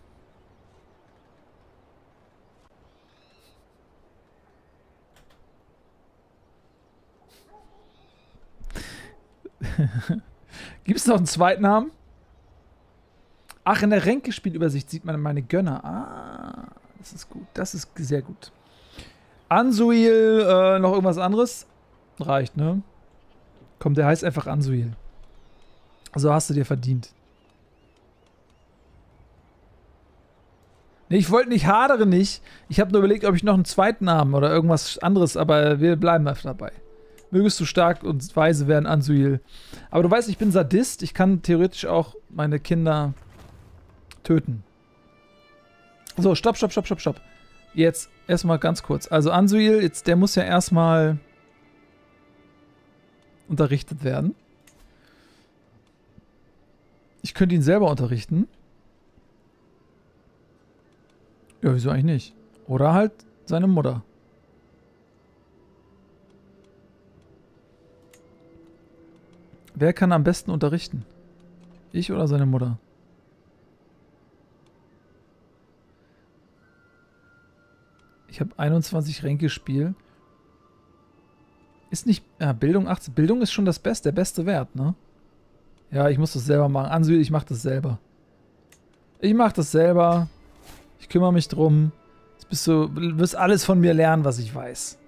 Gibt es noch einen zweiten Namen? Ach, in der Ränkespielübersicht sieht man meine Gönner. Ah, das ist gut. Das ist sehr gut. Anzuil, noch irgendwas anderes? Reicht, ne? Komm, der heißt einfach Anzuil. So hast du dir verdient. Nee, ich wollte nicht, hadere nicht. Ich habe nur überlegt, ob ich noch einen zweiten Namen oder irgendwas anderes, aber wir bleiben einfach dabei. Mögest du stark und weise werden, Anzuil. Aber du weißt, ich bin Sadist. Ich kann theoretisch auch meine Kinder töten. So, stopp, stopp, stopp, stopp, stopp. Jetzt erstmal ganz kurz. Also Anzuil, jetzt, der muss ja erstmal unterrichtet werden. Ich könnte ihn selber unterrichten. Ja, wieso eigentlich nicht? Oder halt seine Mutter. Wer kann am besten unterrichten? Ich oder seine Mutter? Ich habe 21 Ränkespiel. Ist nicht... Ja, Bildung 18. Bildung ist schon das Beste, der beste Wert, ne? Ja, ich muss das selber machen. Anzuil, ich mache das selber. Ich mache das selber. Ich kümmere mich drum. Jetzt bist du, wirst alles von mir lernen, was ich weiß.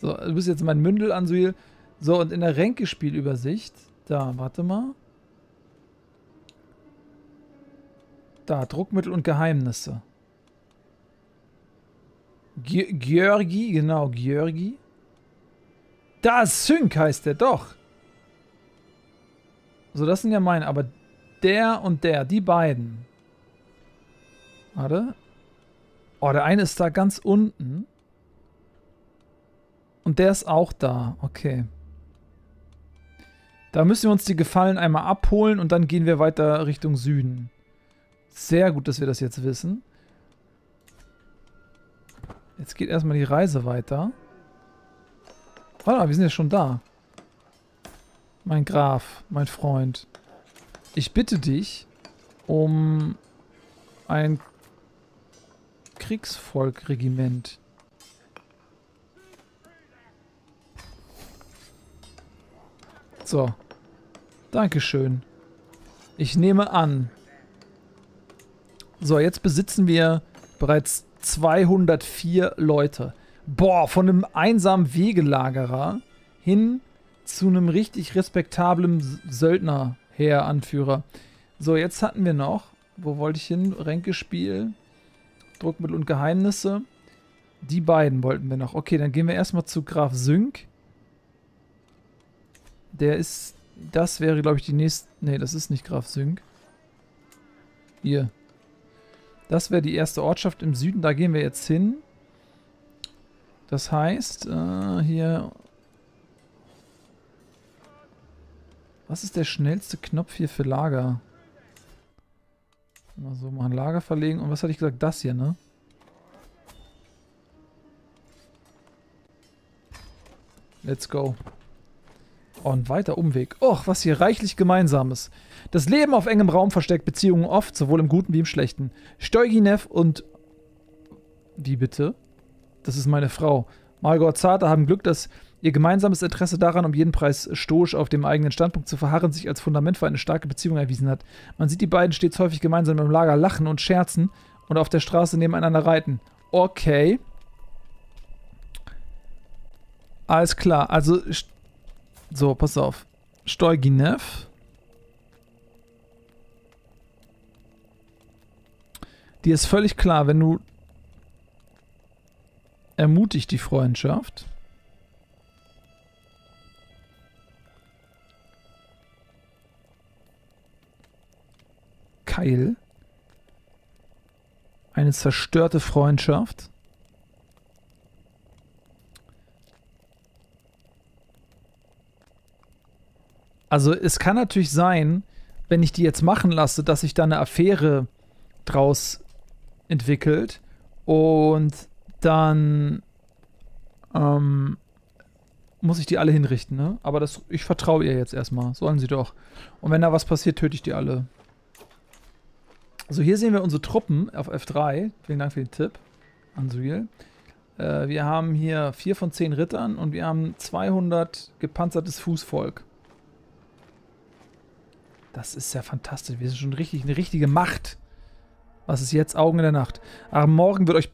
So, du bist jetzt mein Mündel, Anzuil. So, und in der Ränkespielübersicht, da, warte mal. Da, Druckmittel und Geheimnisse. Gjörgi, genau, Gjörgi. Da, Sync heißt der doch. So, das sind ja meine, aber der und der, die beiden. Warte. Oh, der eine ist da ganz unten. Und der ist auch da, okay. Da müssen wir uns die Gefallen einmal abholen und dann gehen wir weiter Richtung Süden. Sehr gut, dass wir das jetzt wissen. Jetzt geht erstmal die Reise weiter. Warte mal, wir sind ja schon da. Mein Graf, mein Freund. Ich bitte dich um ein Kriegsvolkregiment. So. Dankeschön. Ich nehme an. So, jetzt besitzen wir bereits 204 Leute. Boah, von einem einsamen Wegelagerer hin zu einem richtig respektablen Söldnerheer, Anführer. So, jetzt hatten wir noch, wo wollte ich hin? Ränkespiel, Druckmittel und Geheimnisse. Die beiden wollten wir noch. Okay, dann gehen wir erstmal zu Graf Sync. Der ist, das wäre, glaube ich, die nächste, nee, das ist nicht Graf Sync. Hier. Das wäre die erste Ortschaft im Süden, da gehen wir jetzt hin. Das heißt, hier... Was ist der schnellste Knopf hier für Lager? Mal so, mal ein Lager verlegen. Und was hatte ich gesagt? Das hier, ne? Let's go. Und weiter Umweg. Och, was hier reichlich Gemeinsames. Das Leben auf engem Raum versteckt Beziehungen oft, sowohl im Guten wie im Schlechten. Stoiginev und... Wie bitte? Das ist meine Frau. Malgorzata haben Glück, dass ihr gemeinsames Interesse daran, um jeden Preis stoisch auf dem eigenen Standpunkt zu verharren, sich als Fundament für eine starke Beziehung erwiesen hat. Man sieht die beiden stets häufig gemeinsam im Lager lachen und scherzen und auf der Straße nebeneinander reiten. Okay. Alles klar, also... So, pass auf. Stoiginev. Dir ist völlig klar, wenn du ermutigt die Freundschaft. Keil. Eine zerstörte Freundschaft. Also es kann natürlich sein, wenn ich die jetzt machen lasse, dass sich da eine Affäre draus entwickelt und dann muss ich die alle hinrichten, ne? Aber das, ich vertraue ihr jetzt erstmal, sollen sie doch. Und wenn da was passiert, töte ich die alle. So, hier sehen wir unsere Truppen auf F3. Vielen Dank für den Tipp, Anzuil. Wir haben hier 4 von 10 Rittern und wir haben 200 gepanzertes Fußvolk. Das ist ja fantastisch. Wir sind schon richtig eine richtige Macht. Was ist jetzt? Augen in der Nacht. Am Morgen wird euch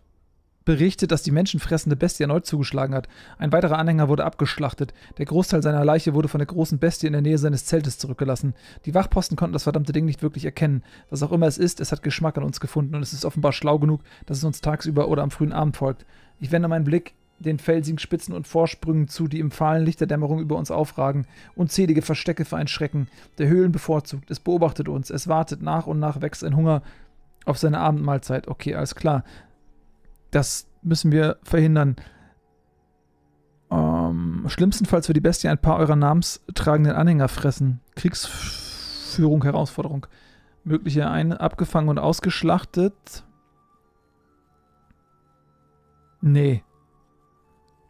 berichtet, dass die menschenfressende Bestie erneut zugeschlagen hat. Ein weiterer Anhänger wurde abgeschlachtet. Der Großteil seiner Leiche wurde von der großen Bestie in der Nähe seines Zeltes zurückgelassen. Die Wachposten konnten das verdammte Ding nicht wirklich erkennen. Was auch immer es ist, es hat Geschmack an uns gefunden und es ist offenbar schlau genug, dass es uns tagsüber oder am frühen Abend folgt. Ich wende meinen Blick den felsigen Spitzen und Vorsprüngen zu, die im fahlen Licht der Dämmerung über uns aufragen. Unzählige Verstecke für einen Schrecken. Der Höhlen bevorzugt. Es beobachtet uns. Es wartet. Nach und nach wächst ein Hunger auf seine Abendmahlzeit. Okay, alles klar. Das müssen wir verhindern. Schlimmstenfalls wird die Bestie ein paar eurer namenstragenden Anhänger fressen. Kriegsführung, Herausforderung. Mögliche eine abgefangen und ausgeschlachtet. Nee.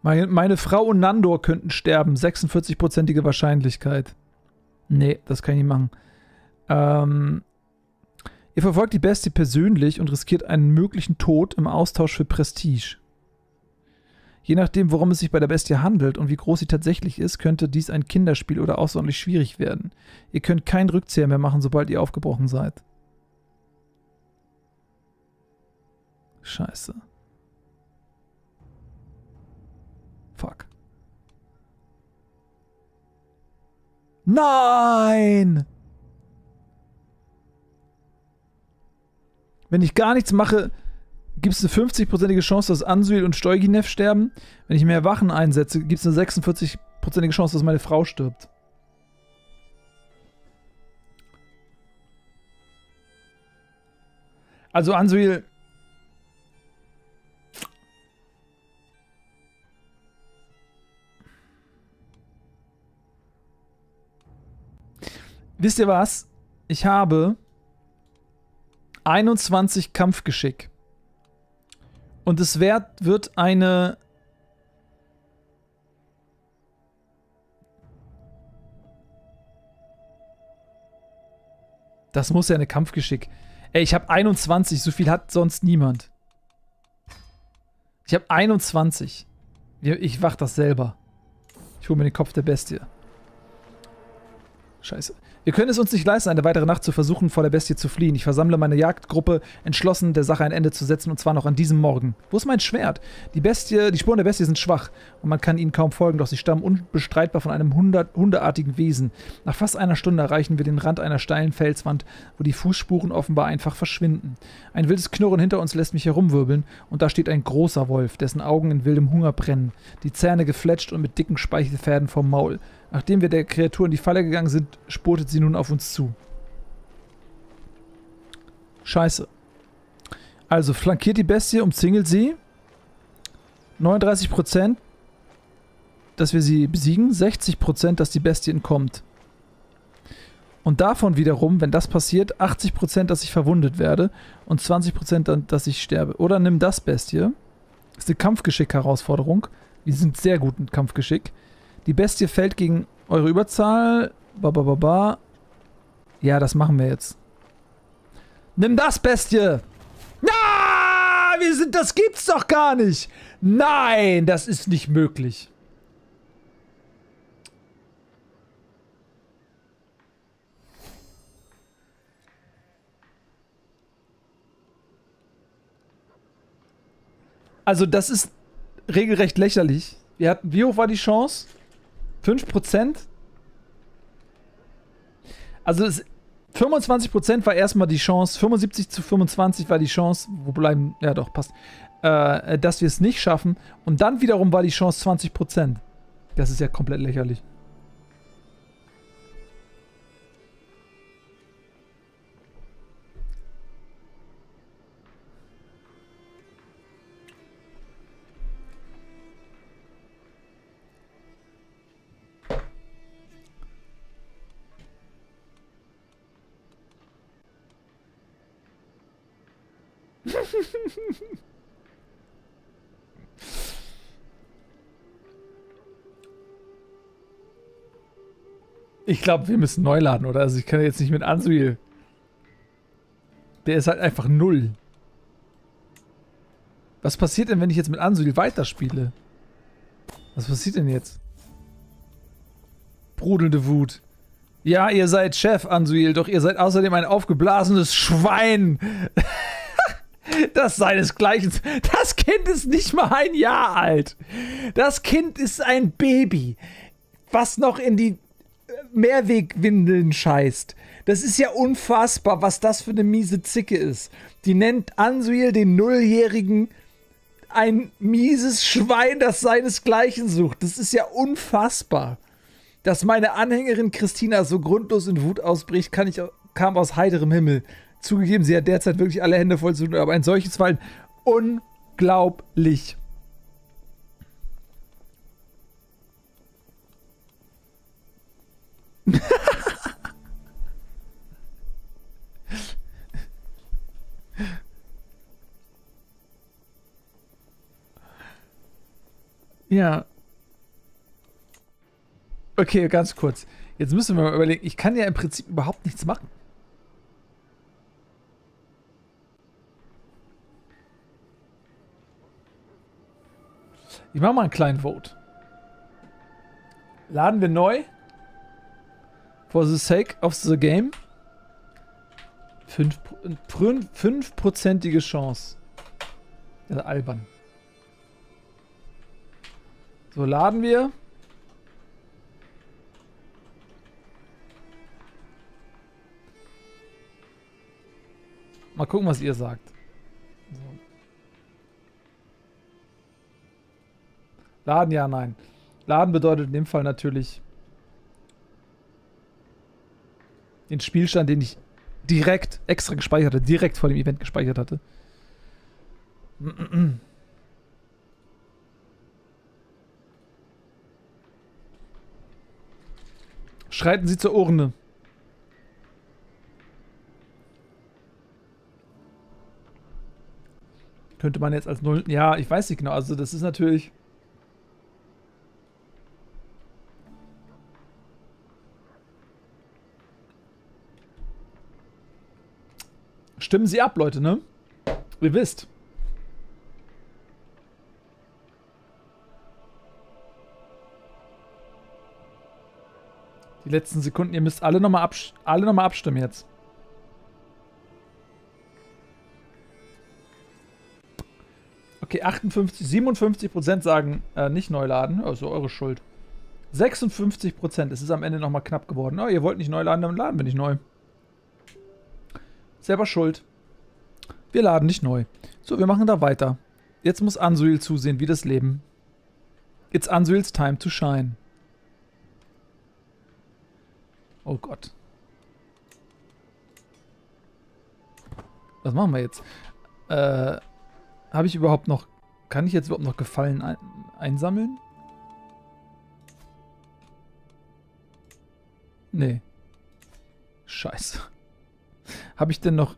Meine Frau und Nandor könnten sterben. 46-prozentige Wahrscheinlichkeit. Nee, das kann ich nicht machen. Ihr verfolgt die Bestie persönlich und riskiert einen möglichen Tod im Austausch für Prestige. Je nachdem, worum es sich bei der Bestie handelt und wie groß sie tatsächlich ist, könnte dies ein Kinderspiel oder außerordentlich schwierig werden. Ihr könnt keinen Rückzieher mehr machen, sobald ihr aufgebrochen seid. Scheiße. Fuck. Nein! Wenn ich gar nichts mache, gibt es eine 50-prozentige Chance, dass Anzuil und Stoiginev sterben. Wenn ich mehr Wachen einsetze, gibt es eine 46-prozentige Chance, dass meine Frau stirbt. Also Anzuil... Wisst ihr was? Ich habe 21 Kampfgeschick. Und es wird eine 21. Ey, ich habe 21. So viel hat sonst niemand. Ich habe 21. Ich mach das selber. Ich hole mir den Kopf der Bestie. Scheiße. Wir können es uns nicht leisten, eine weitere Nacht zu versuchen, vor der Bestie zu fliehen. Ich versammle meine Jagdgruppe, entschlossen, der Sache ein Ende zu setzen, und zwar noch an diesem Morgen. Wo ist mein Schwert? Die Spuren der Bestie sind schwach und man kann ihnen kaum folgen, doch sie stammen unbestreitbar von einem hundeartigen Wesen. Nach fast einer Stunde erreichen wir den Rand einer steilen Felswand, wo die Fußspuren offenbar einfach verschwinden. Ein wildes Knurren hinter uns lässt mich herumwirbeln, und da steht ein großer Wolf, dessen Augen in wildem Hunger brennen, die Zähne gefletscht und mit dicken Speichelfäden vom Maul. Nachdem wir der Kreatur in die Falle gegangen sind, spurtet sie nun auf uns zu. Scheiße. Also, flankiert die Bestie, umzingelt sie. 39%, dass wir sie besiegen. 60%, dass die Bestie entkommt. Und davon wiederum, wenn das passiert, 80%, dass ich verwundet werde. Und 20%, dass ich sterbe. Oder nimm das, Bestie. Das ist eine Kampfgeschick-Herausforderung. Wir sind sehr gut in Kampfgeschick. Die Bestie fällt gegen eure Überzahl. Babababa. Ja, das machen wir jetzt. Nimm das, Bestie! Na, das gibt's doch gar nicht! Nein, das ist nicht möglich. Also, das ist regelrecht lächerlich. Wir hatten, wie hoch war die Chance? 5%? Also 25% war erstmal die Chance, 75-25 war die Chance, wo bleiben, ja doch, passt, dass wir es nicht schaffen. Und dann wiederum war die Chance 20%. Das ist ja komplett lächerlich. Ich glaube, wir müssen neu laden, oder? Also ich kann jetzt nicht mit Anzuil. Der ist halt einfach null. Was passiert denn, wenn ich jetzt mit Anzuil weiterspiele? Was passiert denn jetzt? Brodelnde Wut. Ja, ihr seid Chef, Anzuil, doch ihr seid außerdem ein aufgeblasenes Schwein. Das seinesgleichen. Das Kind ist nicht mal ein Jahr alt. Das Kind ist ein Baby, was noch in die Mehrwegwindeln scheißt. Das ist ja unfassbar, was das für eine miese Zicke ist. Die nennt Anzuil den Nulljährigen ein mieses Schwein, das seinesgleichen sucht. Das ist ja unfassbar. Dass meine Anhängerin Christina so grundlos in Wut ausbricht, kam aus heiterem Himmel. Zugegeben, sie hat derzeit wirklich alle Hände voll zu tun, aber ein solches Verhalten unglaublich. Ja. Okay, ganz kurz. Jetzt müssen wir mal überlegen. Ich kann ja im Prinzip überhaupt nichts machen. Ich mache mal einen kleinen Vote. Laden wir neu. For the sake of the game. 5%ige Chance. Ja, albern. So, laden wir. Mal gucken, was ihr sagt. So. Laden, ja, nein. Laden bedeutet in dem Fall natürlich den Spielstand, den ich direkt extra gespeichert hatte, direkt vor dem Event gespeichert hatte. Schreiten Sie zur Urne. Könnte man jetzt als Null... Ja, ich weiß nicht genau. Also das ist natürlich... Stimmen Sie ab, Leute, ne? Ihr wisst. Die letzten Sekunden. Ihr müsst alle nochmal abstimmen jetzt. Okay, 57% sagen nicht neu laden. Also eure Schuld. 56%. Es ist am Ende nochmal knapp geworden. Oh, ihr wollt nicht neu laden, dann laden wir nicht neu. Selber schuld. Wir laden nicht neu. So, wir machen da weiter. Jetzt muss Anzuil zusehen, wie das Leben. It's Anzuils time to shine. Oh Gott. Was machen wir jetzt? Habe ich überhaupt noch... Kann ich jetzt überhaupt noch Gefallen einsammeln? Nee. Scheiße. Habe ich denn noch...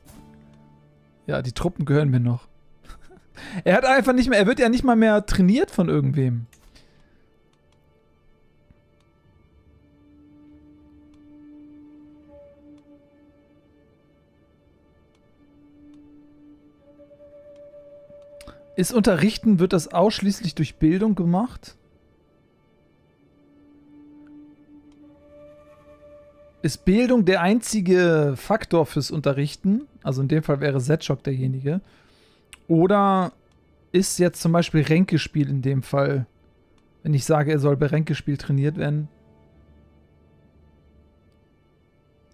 Ja, die Truppen gehören mir noch. Er hat einfach nicht mehr... Er wird ja nicht mal mehr trainiert von irgendwem. Ist Unterrichten, wird das ausschließlich durch Bildung gemacht? Ist Bildung der einzige Faktor fürs Unterrichten? Also in dem Fall wäre Zetschok derjenige. Oder ist jetzt zum Beispiel Ränkespiel in dem Fall, wenn ich sage, er soll bei Ränkespiel trainiert werden?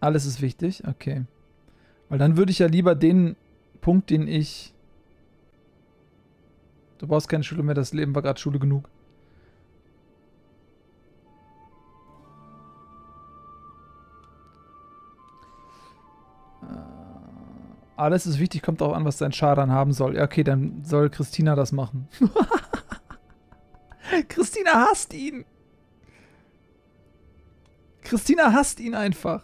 Alles ist wichtig? Okay. Weil dann würde ich ja lieber den Punkt, den ich... Du brauchst keine Schule mehr, das Leben war gerade Schule genug. Alles ist wichtig, kommt darauf an, was dein Schaden haben soll. Ja, okay, dann soll Christina das machen. Christina hasst ihn. Christina hasst ihn einfach.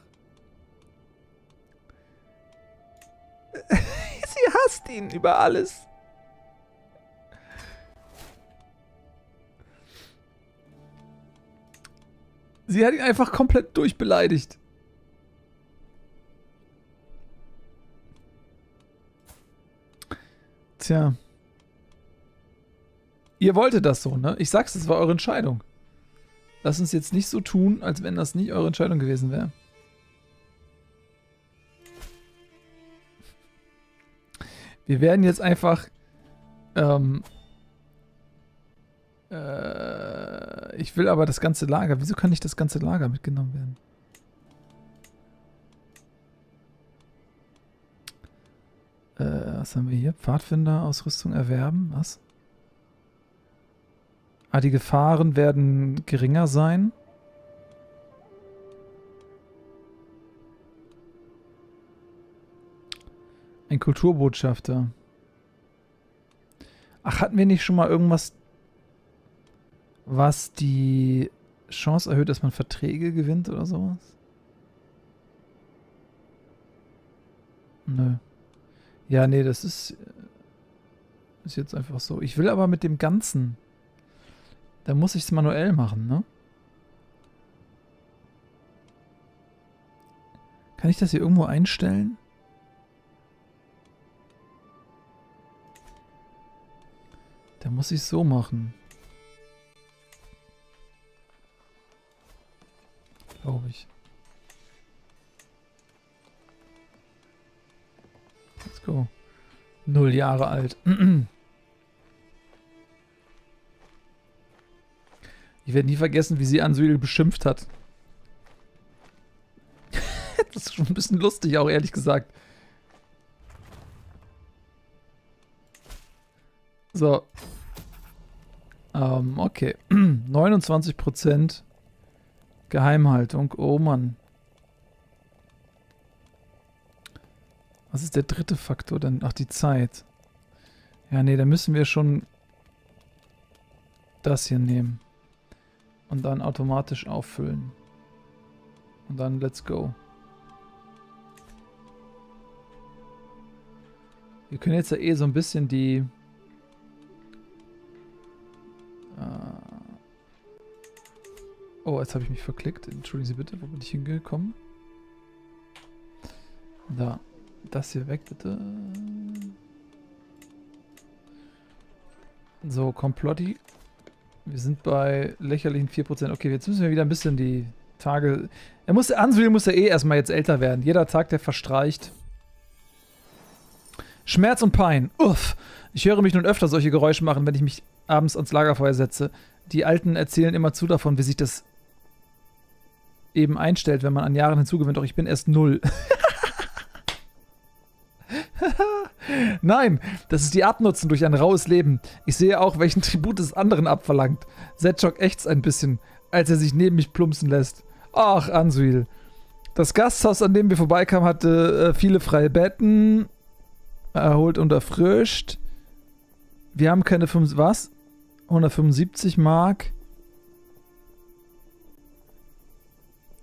Sie hasst ihn über alles. Sie hat ihn einfach komplett durchbeleidigt. Tja. Ihr wolltet das so, ne? Ich sag's, das war eure Entscheidung. Lasst uns jetzt nicht so tun, als wenn das nicht eure Entscheidung gewesen wäre. Wir werden jetzt einfach... ich will aber das ganze Lager. Wieso kann nicht das ganze Lager mitgenommen werden? Was haben wir hier? Pfadfinderausrüstung erwerben. Was? Ah, die Gefahren werden geringer sein. Ein Kulturbotschafter. Ach, hatten wir nicht schon mal irgendwas, was die Chance erhöht, dass man Verträge gewinnt oder sowas? Nö. Ja, nee, das ist jetzt einfach so. Ich will aber mit dem Ganzen. Da muss ich es manuell machen, ne? Kann ich das hier irgendwo einstellen? Da muss ich es so machen. Glaube ich. Let's go. 0 Jahre alt. Ich werde nie vergessen, wie sie Anzuil beschimpft hat. Das ist schon ein bisschen lustig, auch ehrlich gesagt. So. Okay. 29% Geheimhaltung. Oh Mann. Was ist der dritte Faktor denn? Ach, die Zeit. Ja, nee, da müssen wir schon das hier nehmen. Und dann automatisch auffüllen. Und dann let's go. Wir können jetzt ja eh so ein bisschen die... Oh, jetzt habe ich mich verklickt. Entschuldigen Sie bitte, wo bin ich hingekommen? Da. Das hier weg, bitte. So, Komplotti. Wir sind bei lächerlichen 4%. Okay, jetzt müssen wir wieder ein bisschen die Tage... Anzuil muss ja eh erstmal jetzt älter werden. Jeder Tag, der verstreicht. Schmerz und Pein. Uff. Ich höre mich nun öfter solche Geräusche machen, wenn ich mich abends ans Lagerfeuer setze. Die Alten erzählen immerzu davon, wie sich das eben einstellt, wenn man an Jahren hinzugewinnt. Doch ich bin erst 0. Nein, das ist die Abnutzen durch ein raues Leben. Ich sehe auch, welchen Tribut des anderen abverlangt. Zetschok ächzt ein bisschen, als er sich neben mich plumpsen lässt. Ach, Anzuil. Das Gasthaus, an dem wir vorbeikamen, hatte viele freie Betten. Erholt und erfrischt. Wir haben keine 5... Was? 175 Mark.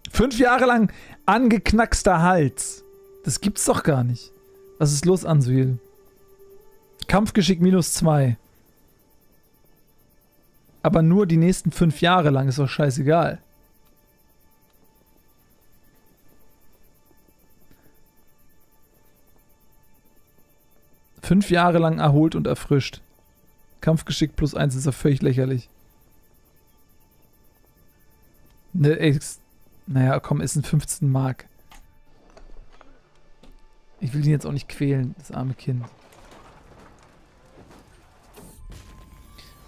5 Jahre lang angeknackster Hals. Das gibt's doch gar nicht. Was ist los, Anzuil? Kampfgeschick -2. Aber nur die nächsten 5 Jahre lang, ist doch scheißegal. Fünf Jahre lang erholt und erfrischt. Kampfgeschick +1 ist ja völlig lächerlich. Ne, ey, naja, komm, ist ein 15 Mark. Ich will ihn jetzt auch nicht quälen, das arme Kind.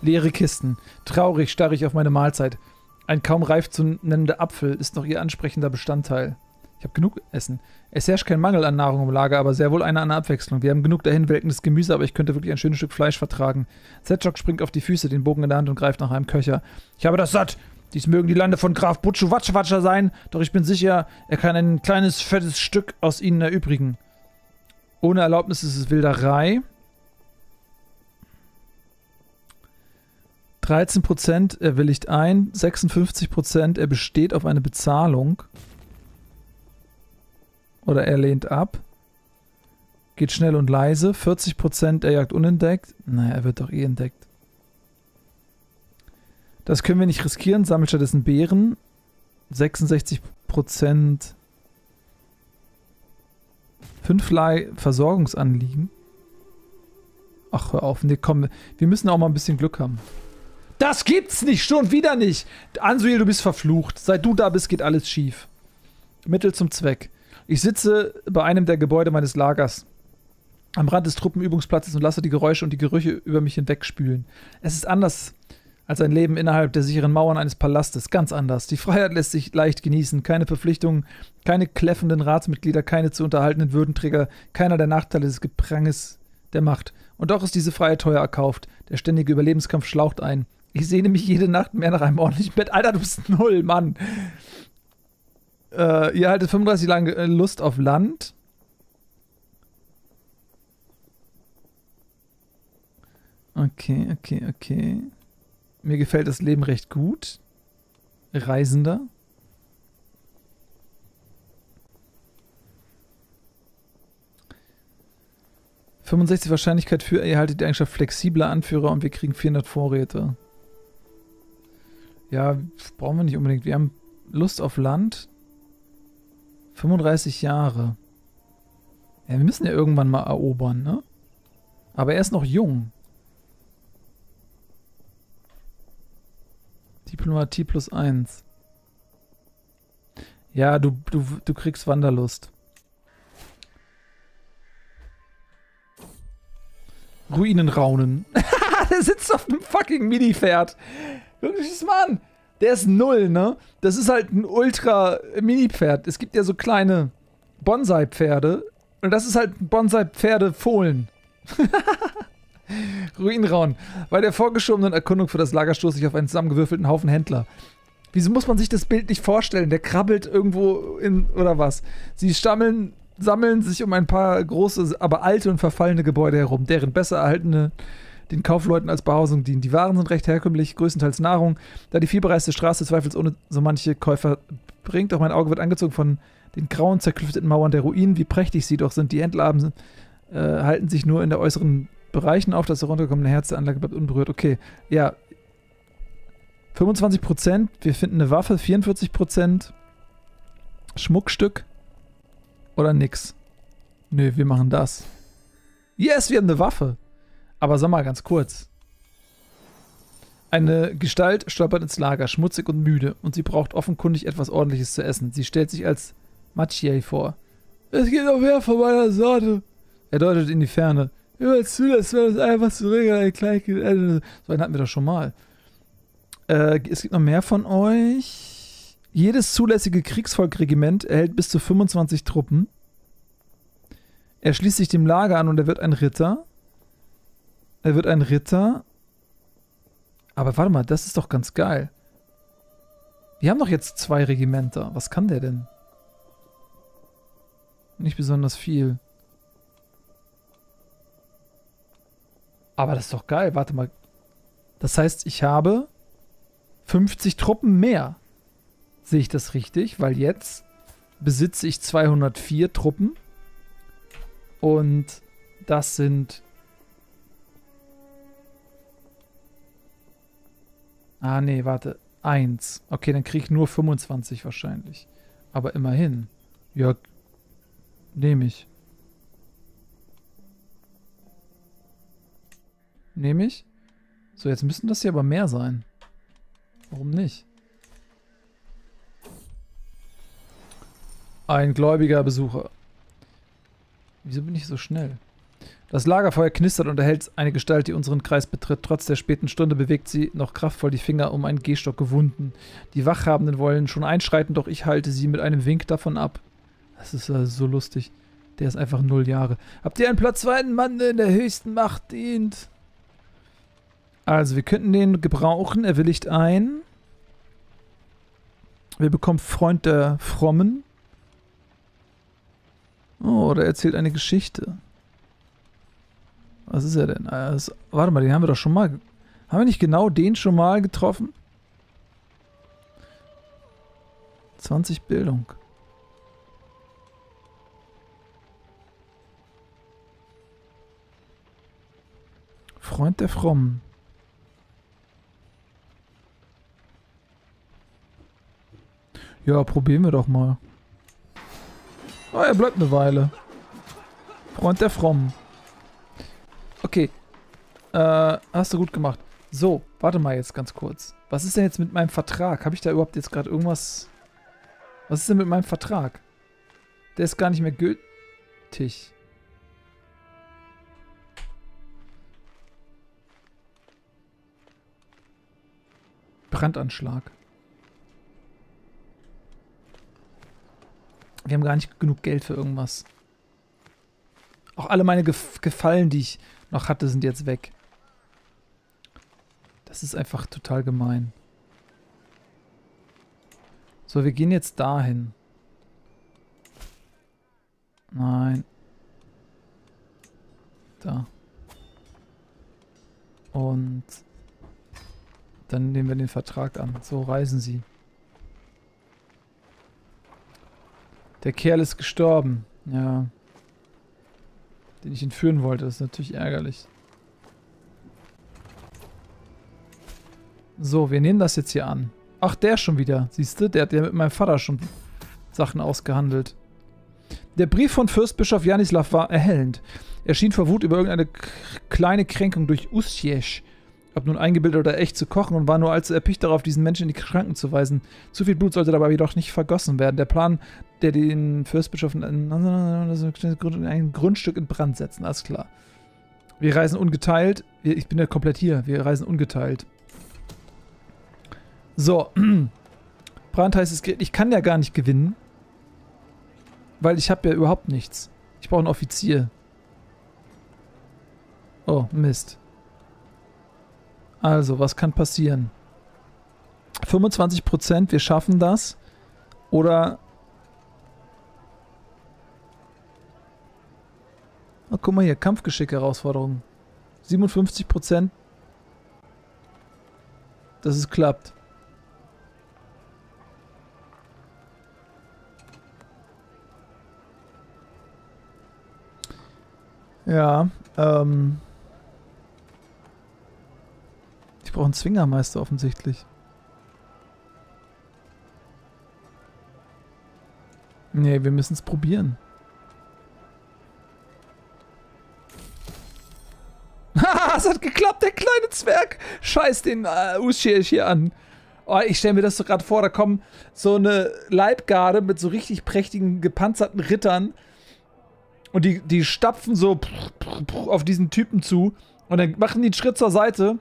Leere Kisten. Traurig starre ich auf meine Mahlzeit. Ein kaum reif zu nennender Apfel ist noch ihr ansprechender Bestandteil. Ich habe genug Essen. Es herrscht kein Mangel an Nahrung im Lager, aber sehr wohl eine an der Abwechslung. Wir haben genug dahinwelkendes Gemüse, aber ich könnte wirklich ein schönes Stück Fleisch vertragen. Zetschok springt auf die Füße, den Bogen in der Hand und greift nach einem Köcher. Ich habe das satt. Dies mögen die Lande von Graf Butschuwatschwatscher sein, doch ich bin sicher, er kann ein kleines, fettes Stück aus ihnen erübrigen. Ohne Erlaubnis ist es Wilderei. 13% er willigt ein, 56% er besteht auf eine Bezahlung. Oder er lehnt ab. Geht schnell und leise, 40% er jagt unentdeckt. Naja, er wird doch eh entdeckt. Das können wir nicht riskieren, sammelt stattdessen Beeren. 66%... 5 Versorgungsanliegen. Ach, hör auf. Nee, komm. Wir müssen auch mal ein bisschen Glück haben. Das gibt's nicht. Schon wieder nicht. Anzuil, du bist verflucht. Seit du da bist, geht alles schief. Mittel zum Zweck. Ich sitze bei einem der Gebäude meines Lagers. am Rand des Truppenübungsplatzes und lasse die Geräusche und die Gerüche über mich hinwegspülen. Es ist anders als ein Leben innerhalb der sicheren Mauern eines Palastes. Ganz anders. Die Freiheit lässt sich leicht genießen. Keine Verpflichtungen, keine kläffenden Ratsmitglieder, keine zu unterhaltenden Würdenträger, keiner der Nachteile des Gepranges der Macht. Und doch ist diese Freiheit teuer erkauft. Der ständige Überlebenskampf schlaucht ein. Ich sehne mich jede Nacht mehr nach einem ordentlichen Bett. Alter, du bist null, Mann. Ihr haltet 35 lang Lust auf Land. Okay, okay, okay. Mir gefällt das Leben recht gut. Reisender. ...65 Wahrscheinlichkeit für, ihr haltet die Eigenschaft flexibler Anführer und wir kriegen 400 Vorräte. Ja, brauchen wir nicht unbedingt. Wir haben Lust auf Land. 35 Jahre. Ja, wir müssen ja irgendwann mal erobern, ne? Aber er ist noch jung. Diplomatie +1. Ja, du kriegst Wanderlust. Ruinenraunen. Der sitzt auf einem fucking Mini-Pferd. Wirkliches Mann. Der ist null, ne? Das ist halt ein Ultra-Mini-Pferd. Es gibt ja so kleine Bonsai-Pferde. Und das ist halt Bonsai-Pferde-Fohlen. Ruinenraunen. Bei der vorgeschobenen Erkundung für das Lager stoße ich auf einen zusammengewürfelten Haufen Händler. Wieso muss man sich das Bild nicht vorstellen? Der krabbelt irgendwo in, oder was? Sie sammeln sich um ein paar große, aber alte und verfallene Gebäude herum, deren besser erhaltene den Kaufleuten als Behausung dienen. Die Waren sind recht herkömmlich, größtenteils Nahrung, da die vielbereiste Straße zweifelsohne so manche Käufer bringt. Doch mein Auge wird angezogen von den grauen, zerklüfteten Mauern der Ruinen. Wie prächtig sie doch sind. Die Händlerabende halten sich nur in der äußeren Bereichen auf. Das herunterkommende Herz der Anlage bleibt unberührt. Okay, ja. 25%, wir finden eine Waffe, 44%, Schmuckstück oder nix. Nö, wir machen das. Yes, wir haben eine Waffe. Aber sag mal ganz kurz. Eine Gestalt stolpert ins Lager, schmutzig und müde, und sie braucht offenkundig etwas Ordentliches zu essen. Sie stellt sich als Machiavell vor. Es geht noch mehr von meiner Sorte. Er deutet in die Ferne. Immer zu, das wäre das einfach zu regeln, ein Kleinkind. So einen hatten wir doch schon mal. Es gibt noch mehr von euch. Jedes zulässige Kriegsvolkregiment erhält bis zu 25 Truppen. Er schließt sich dem Lager an und er wird ein Ritter. Er wird ein Ritter. Aber warte mal, das ist doch ganz geil. Wir haben doch jetzt 2 Regimenter. Was kann der denn? Nicht besonders viel. Aber das ist doch geil, warte mal. Das heißt, ich habe 50 Truppen mehr. Sehe ich das richtig? Weil jetzt besitze ich 204 Truppen. Und das sind... Ah, nee, warte. 1. Okay, dann kriege ich nur 25 wahrscheinlich. Aber immerhin. Ja, nehme ich. Nehme ich. So, jetzt müssen das hier aber mehr sein. Warum nicht? Ein gläubiger Besucher. Wieso bin ich so schnell? Das Lagerfeuer knistert und erhält eine Gestalt, die unseren Kreis betritt. Trotz der späten Stunde bewegt sie noch kraftvoll die Finger um einen Gehstock gewunden. Die Wachhabenden wollen schon einschreiten, doch ich halte sie mit einem Wink davon ab. Das ist so lustig. Der ist einfach 0 Jahre. Habt ihr einen Platz für einen Mann, der in der höchsten Macht dient? Also, wir könnten den gebrauchen. Er willigt ein. Wir bekommen Freund der Frommen. Oh, oder er erzählt eine Geschichte. Was ist er denn? Also, warte mal, den haben wir doch schon mal... Haben wir nicht genau den schon mal getroffen? 20 Bildung. Freund der Frommen. Ja, probieren wir doch mal. Oh, er bleibt eine Weile. Freund der Frommen. Okay. Hast du gut gemacht. So, warte mal jetzt ganz kurz. Was ist denn jetzt mit meinem Vertrag? Habe ich da überhaupt jetzt gerade irgendwas... Was ist denn mit meinem Vertrag? Der ist gar nicht mehr gültig. Brandanschlag. Wir haben gar nicht genug Geld für irgendwas. Auch alle meine Gefallen, die ich noch hatte, sind jetzt weg. Das ist einfach total gemein. So, wir gehen jetzt dahin. Nein. Da. Und dann nehmen wir den Vertrag an. So, reisen Sie. Der Kerl ist gestorben. Ja. Den ich entführen wollte. Das ist natürlich ärgerlich. So, wir nehmen das jetzt hier an. Ach, der schon wieder. Siehst du, der hat ja mit meinem Vater schon Sachen ausgehandelt. Der Brief von Fürstbischof Janislav war erhellend. Er schien vor Wut über irgendeine kleine Kränkung durch Usjesh, ob nun eingebildet oder echt, zu kochen und war nur allzu erpicht darauf, diesen Menschen in die Schranken zu weisen. Zu viel Blut sollte dabei jedoch nicht vergossen werden. Der Plan, der den Fürstbischof ein Grundstück in Brand setzen, alles klar. Wir reisen ungeteilt. Ich bin ja komplett hier. Wir reisen ungeteilt. So. Brand heißt es, ich kann ja gar nicht gewinnen. Weil ich habe ja überhaupt nichts. Ich brauche einen Offizier. Oh, Mist. Also, was kann passieren? 25%, wir schaffen das. Oder... Oh, guck mal hier, Kampfgeschick-Herausforderung. 57%. Dass es klappt. Ja, ich brauche einen Zwingermeister offensichtlich. Nee, wir müssen es probieren. Haha, es hat geklappt, der kleine Zwerg! Scheiß den Usjesh hier an. Oh, ich stelle mir das so gerade vor, da kommen so eine Leibgarde mit so richtig prächtigen gepanzerten Rittern. Und die stapfen so auf diesen Typen zu. Und dann machen die einen Schritt zur Seite.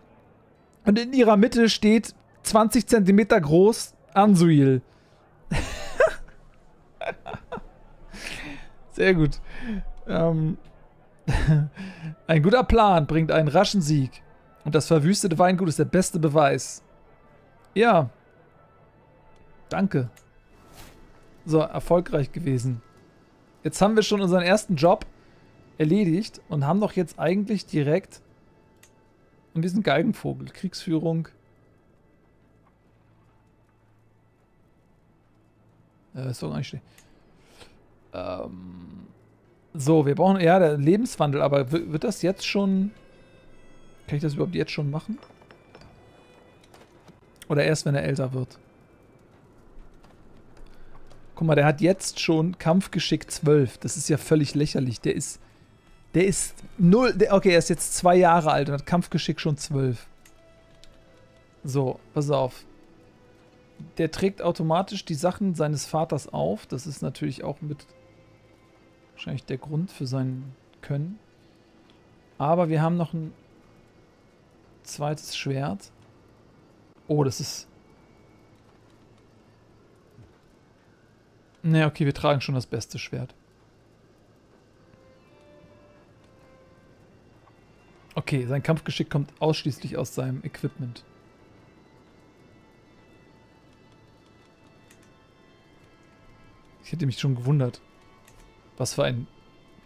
Und in ihrer Mitte steht 20 cm groß Anzuil. Sehr gut. Ein guter Plan bringt einen raschen Sieg. Und das verwüstete Weingut ist der beste Beweis. Ja. Danke. So, erfolgreich gewesen. Jetzt haben wir schon unseren ersten Job erledigt und haben doch jetzt eigentlich direkt... Und wir sind Galgenvogel, Kriegsführung. Ist doch gar nicht schlecht. So, wir brauchen... Ja, der Lebenswandel, aber wird das jetzt schon... Kann ich das überhaupt jetzt schon machen? Oder erst, wenn er älter wird? Guck mal, der hat jetzt schon Kampfgeschick 12. Das ist ja völlig lächerlich. Der ist null. Okay, er ist jetzt 2 Jahre alt und hat Kampfgeschick schon 12. So, pass auf. Der trägt automatisch die Sachen seines Vaters auf. Das ist natürlich auch mit wahrscheinlich der Grund für sein Können. Aber wir haben noch ein zweites Schwert. Oh, das ist... Ne, okay, wir tragen schon das beste Schwert. Okay, sein Kampfgeschick kommt ausschließlich aus seinem Equipment. Ich hätte mich schon gewundert, was für ein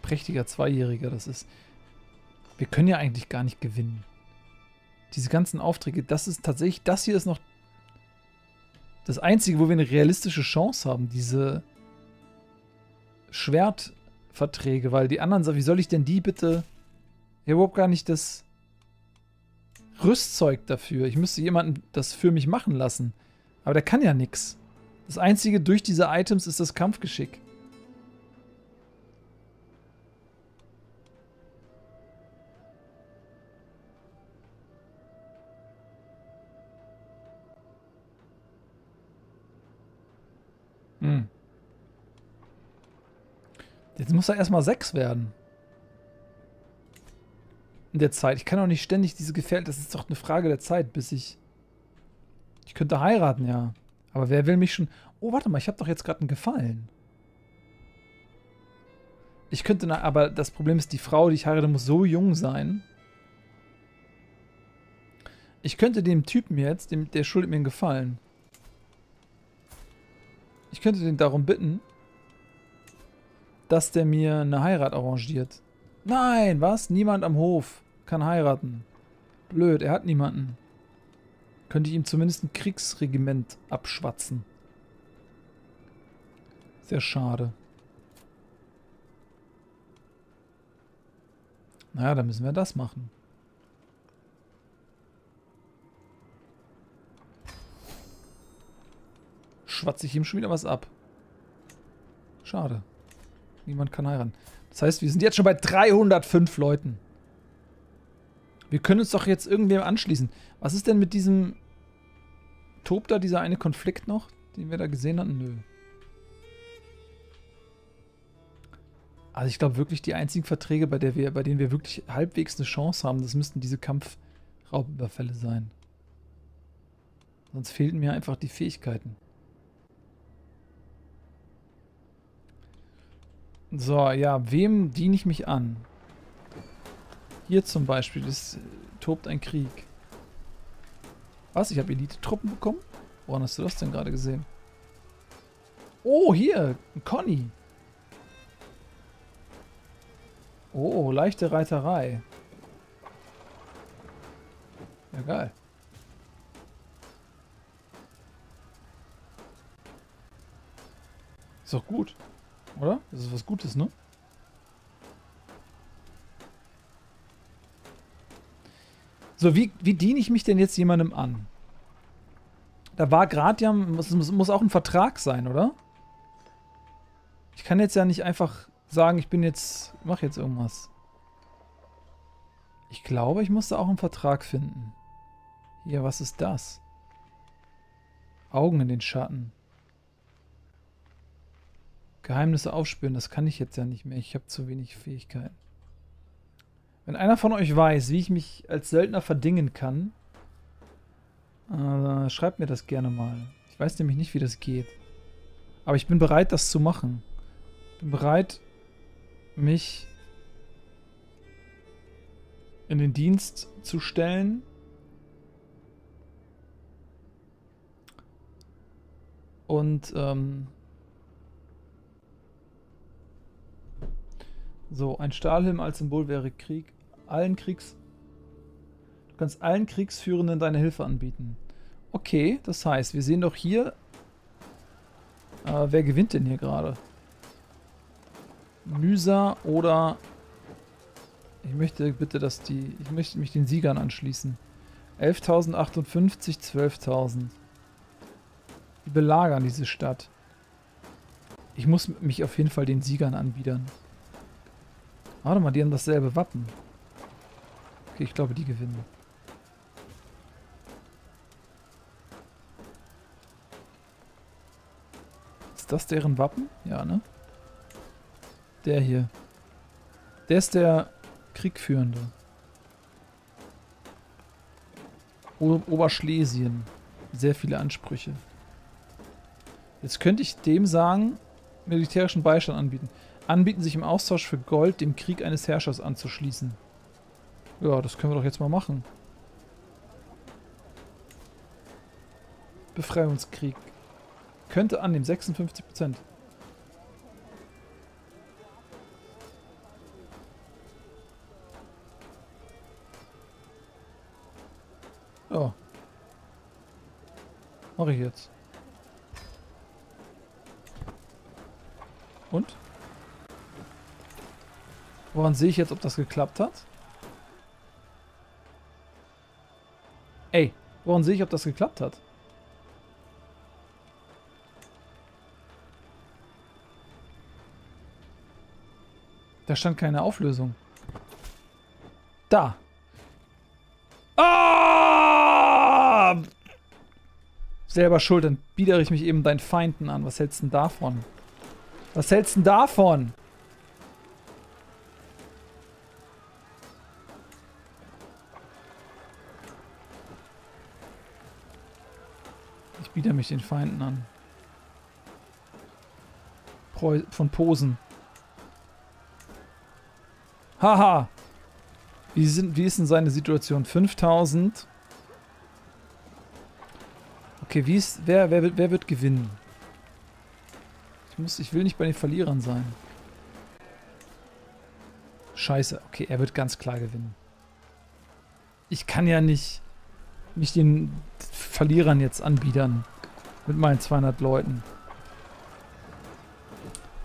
prächtiger Zweijähriger das ist. Wir können ja eigentlich gar nicht gewinnen. Diese ganzen Aufträge, das ist tatsächlich, das hier ist noch das Einzige, wo wir eine realistische Chance haben, diese Schwertverträge, weil die anderen sagen, wie soll ich denn die bitte... Ich habe überhaupt gar nicht das Rüstzeug dafür. Ich müsste jemanden das für mich machen lassen. Aber der kann ja nichts. Das Einzige durch diese Items ist das Kampfgeschick. Jetzt muss er erstmal 6 werden. In der Zeit. Ich kann auch nicht ständig diese Gefährten. Das ist doch eine Frage der Zeit, bis ich Ich könnte heiraten, ja. Aber wer will mich schon... Oh, warte mal, ich habe doch jetzt gerade einen Gefallen. Ich könnte... Aber das Problem ist, die Frau, die ich heirate, muss so jung sein. Ich könnte dem Typen jetzt, der schuldet mir einen Gefallen. Ich könnte den darum bitten, dass der mir eine Heirat arrangiert. Nein, was? Niemand am Hof kann heiraten. Blöd, er hat niemanden. Könnte ich ihm zumindest ein Kriegsregiment abschwatzen. Sehr schade. Naja, dann müssen wir das machen. Schwatze ich ihm schon wieder was ab. Schade. Niemand kann heiraten. Das heißt, wir sind jetzt schon bei 305 Leuten. Wir können uns doch jetzt irgendwem anschließen. Was ist denn mit diesem... Tobt da dieser eine Konflikt noch, den wir da gesehen hatten? Nö. Also ich glaube wirklich, die einzigen Verträge, bei denen wir wirklich halbwegs eine Chance haben, das müssten diese Kampfraubüberfälle sein. Sonst fehlten mir einfach die Fähigkeiten. So, ja, wem diene ich mich an? Hier zum Beispiel, das tobt ein Krieg. Was? Ich habe Elite-Truppen bekommen? Woran hast du das denn gerade gesehen? Oh, hier, ein Conny. Oh, leichte Reiterei. Ja, geil. Ist doch gut, oder? Das ist was Gutes, ne? So, wie diene ich mich denn jetzt jemandem an? Da war gerade ja... Muss auch ein Vertrag sein, oder? Ich kann jetzt ja nicht einfach sagen, ich bin jetzt... Mach jetzt irgendwas. Ich glaube, ich muss da auch einen Vertrag finden. Hier, was ist das? Augen in den Schatten. Geheimnisse aufspüren, das kann ich jetzt ja nicht mehr. Ich habe zu wenig Fähigkeiten. Wenn einer von euch weiß, wie ich mich als Söldner verdingen kann, schreibt mir das gerne mal. Ich weiß nämlich nicht, wie das geht. Aber ich bin bereit, das zu machen. Ich bin bereit, mich in den Dienst zu stellen. Und, so, ein Stahlhelm als Symbol wäre Krieg. Du kannst allen Kriegsführenden deine Hilfe anbieten. Okay, das heißt, wir sehen doch hier... wer gewinnt denn hier gerade? Nysa oder... Ich möchte mich den Siegern anschließen. 11.058, 12.000. Die belagern diese Stadt. Ich muss mich auf jeden Fall den Siegern anbiedern. Warte mal, die haben dasselbe Wappen. Okay, ich glaube, die gewinnen. Ist das deren Wappen? Ja, ne? Der hier. Der ist der Kriegführende. Oberschlesien. Sehr viele Ansprüche. Jetzt könnte ich dem sagen, militärischen Beistand anbieten. Anbieten, sich im Austausch für Gold dem Krieg eines Herrschers anzuschließen. Ja, das können wir doch jetzt mal machen. Befreiungskrieg. Könnte annehmen, 56%. Ja. Mache ich jetzt. Und? Woran sehe ich jetzt, ob das geklappt hat? Ey, woran sehe ich, ob das geklappt hat? Da stand keine Auflösung. Da! Ah! Selber schuld, dann biedere ich mich eben deinen Feinden an. Was hältst du denn davon? Was hältst du denn davon? Ich biete mich den Feinden an. Von Posen. Haha! Wie ist denn seine Situation? 5000. Okay, wer wird gewinnen? Ich will nicht bei den Verlierern sein. Scheiße. Okay, er wird ganz klar gewinnen. Ich kann ja nicht mich den Verlierern jetzt anbiedern. Mit meinen 200 Leuten.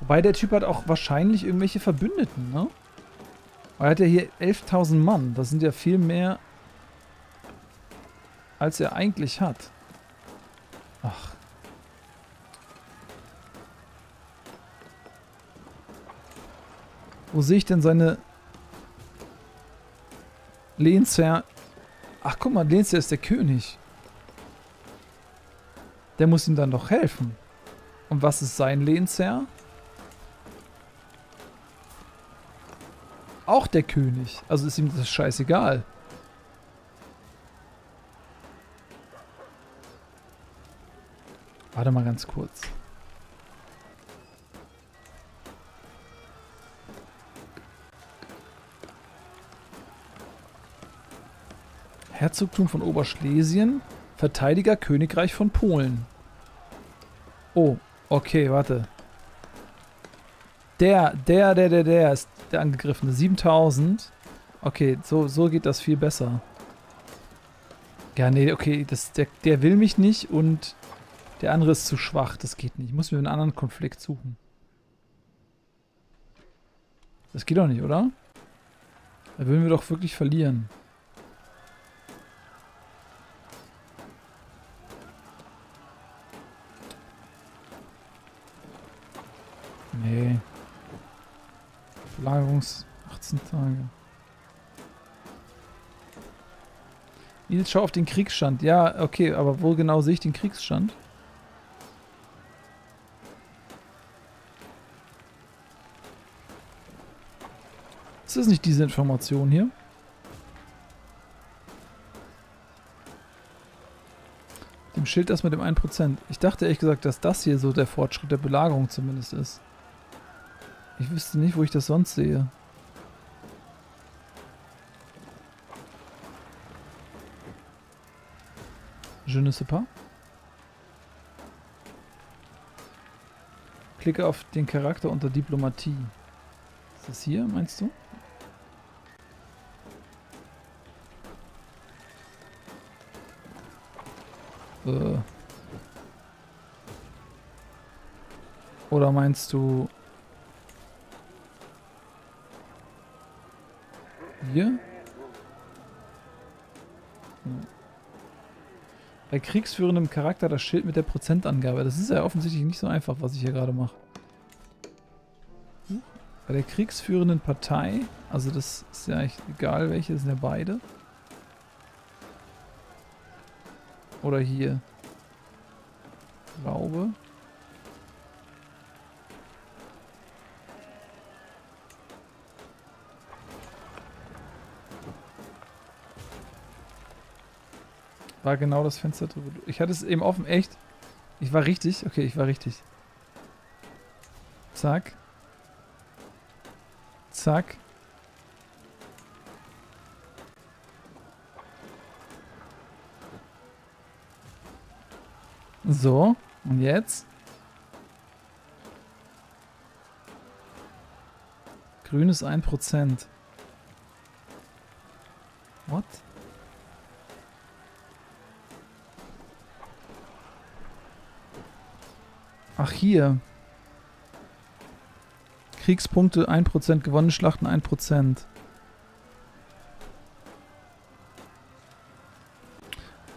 Wobei der Typ hat auch wahrscheinlich irgendwelche Verbündeten, ne? Weil er hat ja hier 11.000 Mann. Das sind ja viel mehr, als er eigentlich hat. Ach. Wo sehe ich denn seine Lehnsherr? Ach, guck mal, Lehnsherr ist der König. Der muss ihm dann doch helfen. Und was ist sein Lehnsherr? Auch der König. Also ist ihm das scheißegal. Warte mal ganz kurz. Herzogtum von Oberschlesien. Verteidiger Königreich von Polen. Oh, okay, warte. Der ist der Angegriffene. 7000. Okay, so geht das viel besser. Ja, nee, okay, der will mich nicht und der andere ist zu schwach. Das geht nicht. Ich muss mir einen anderen Konflikt suchen. Das geht doch nicht, oder? Da würden wir doch wirklich verlieren. Nee. Belagerungs 18 Tage. Nils, schau auf den Kriegsstand. Ja, okay, aber wo genau sehe ich den Kriegsstand? Ist das nicht diese Information hier? Dem Schild das mit dem 1%. Ich dachte ehrlich gesagt, dass das hier so der Fortschritt der Belagerung zumindest ist. Ich wüsste nicht, wo ich das sonst sehe. Je ne sais pas. Klicke auf den Charakter unter Diplomatie. Ist das hier, meinst du? Oder meinst du... Hier? Hm. Bei kriegsführendem Charakter das Schild mit der Prozentangabe. Das ist ja offensichtlich nicht so einfach, was ich hier gerade mache. Hm? Bei der kriegsführenden Partei, also das ist ja eigentlich egal welche, das sind ja beide. Oder hier. Glaube. War genau das Fenster drüber. Ich hatte es eben offen, echt. Ich war richtig. Okay, ich war richtig. Zack. Zack. So, und jetzt? Grün ist 1%. What? Ach, hier. Kriegspunkte 1%, gewonnene Schlachten 1%.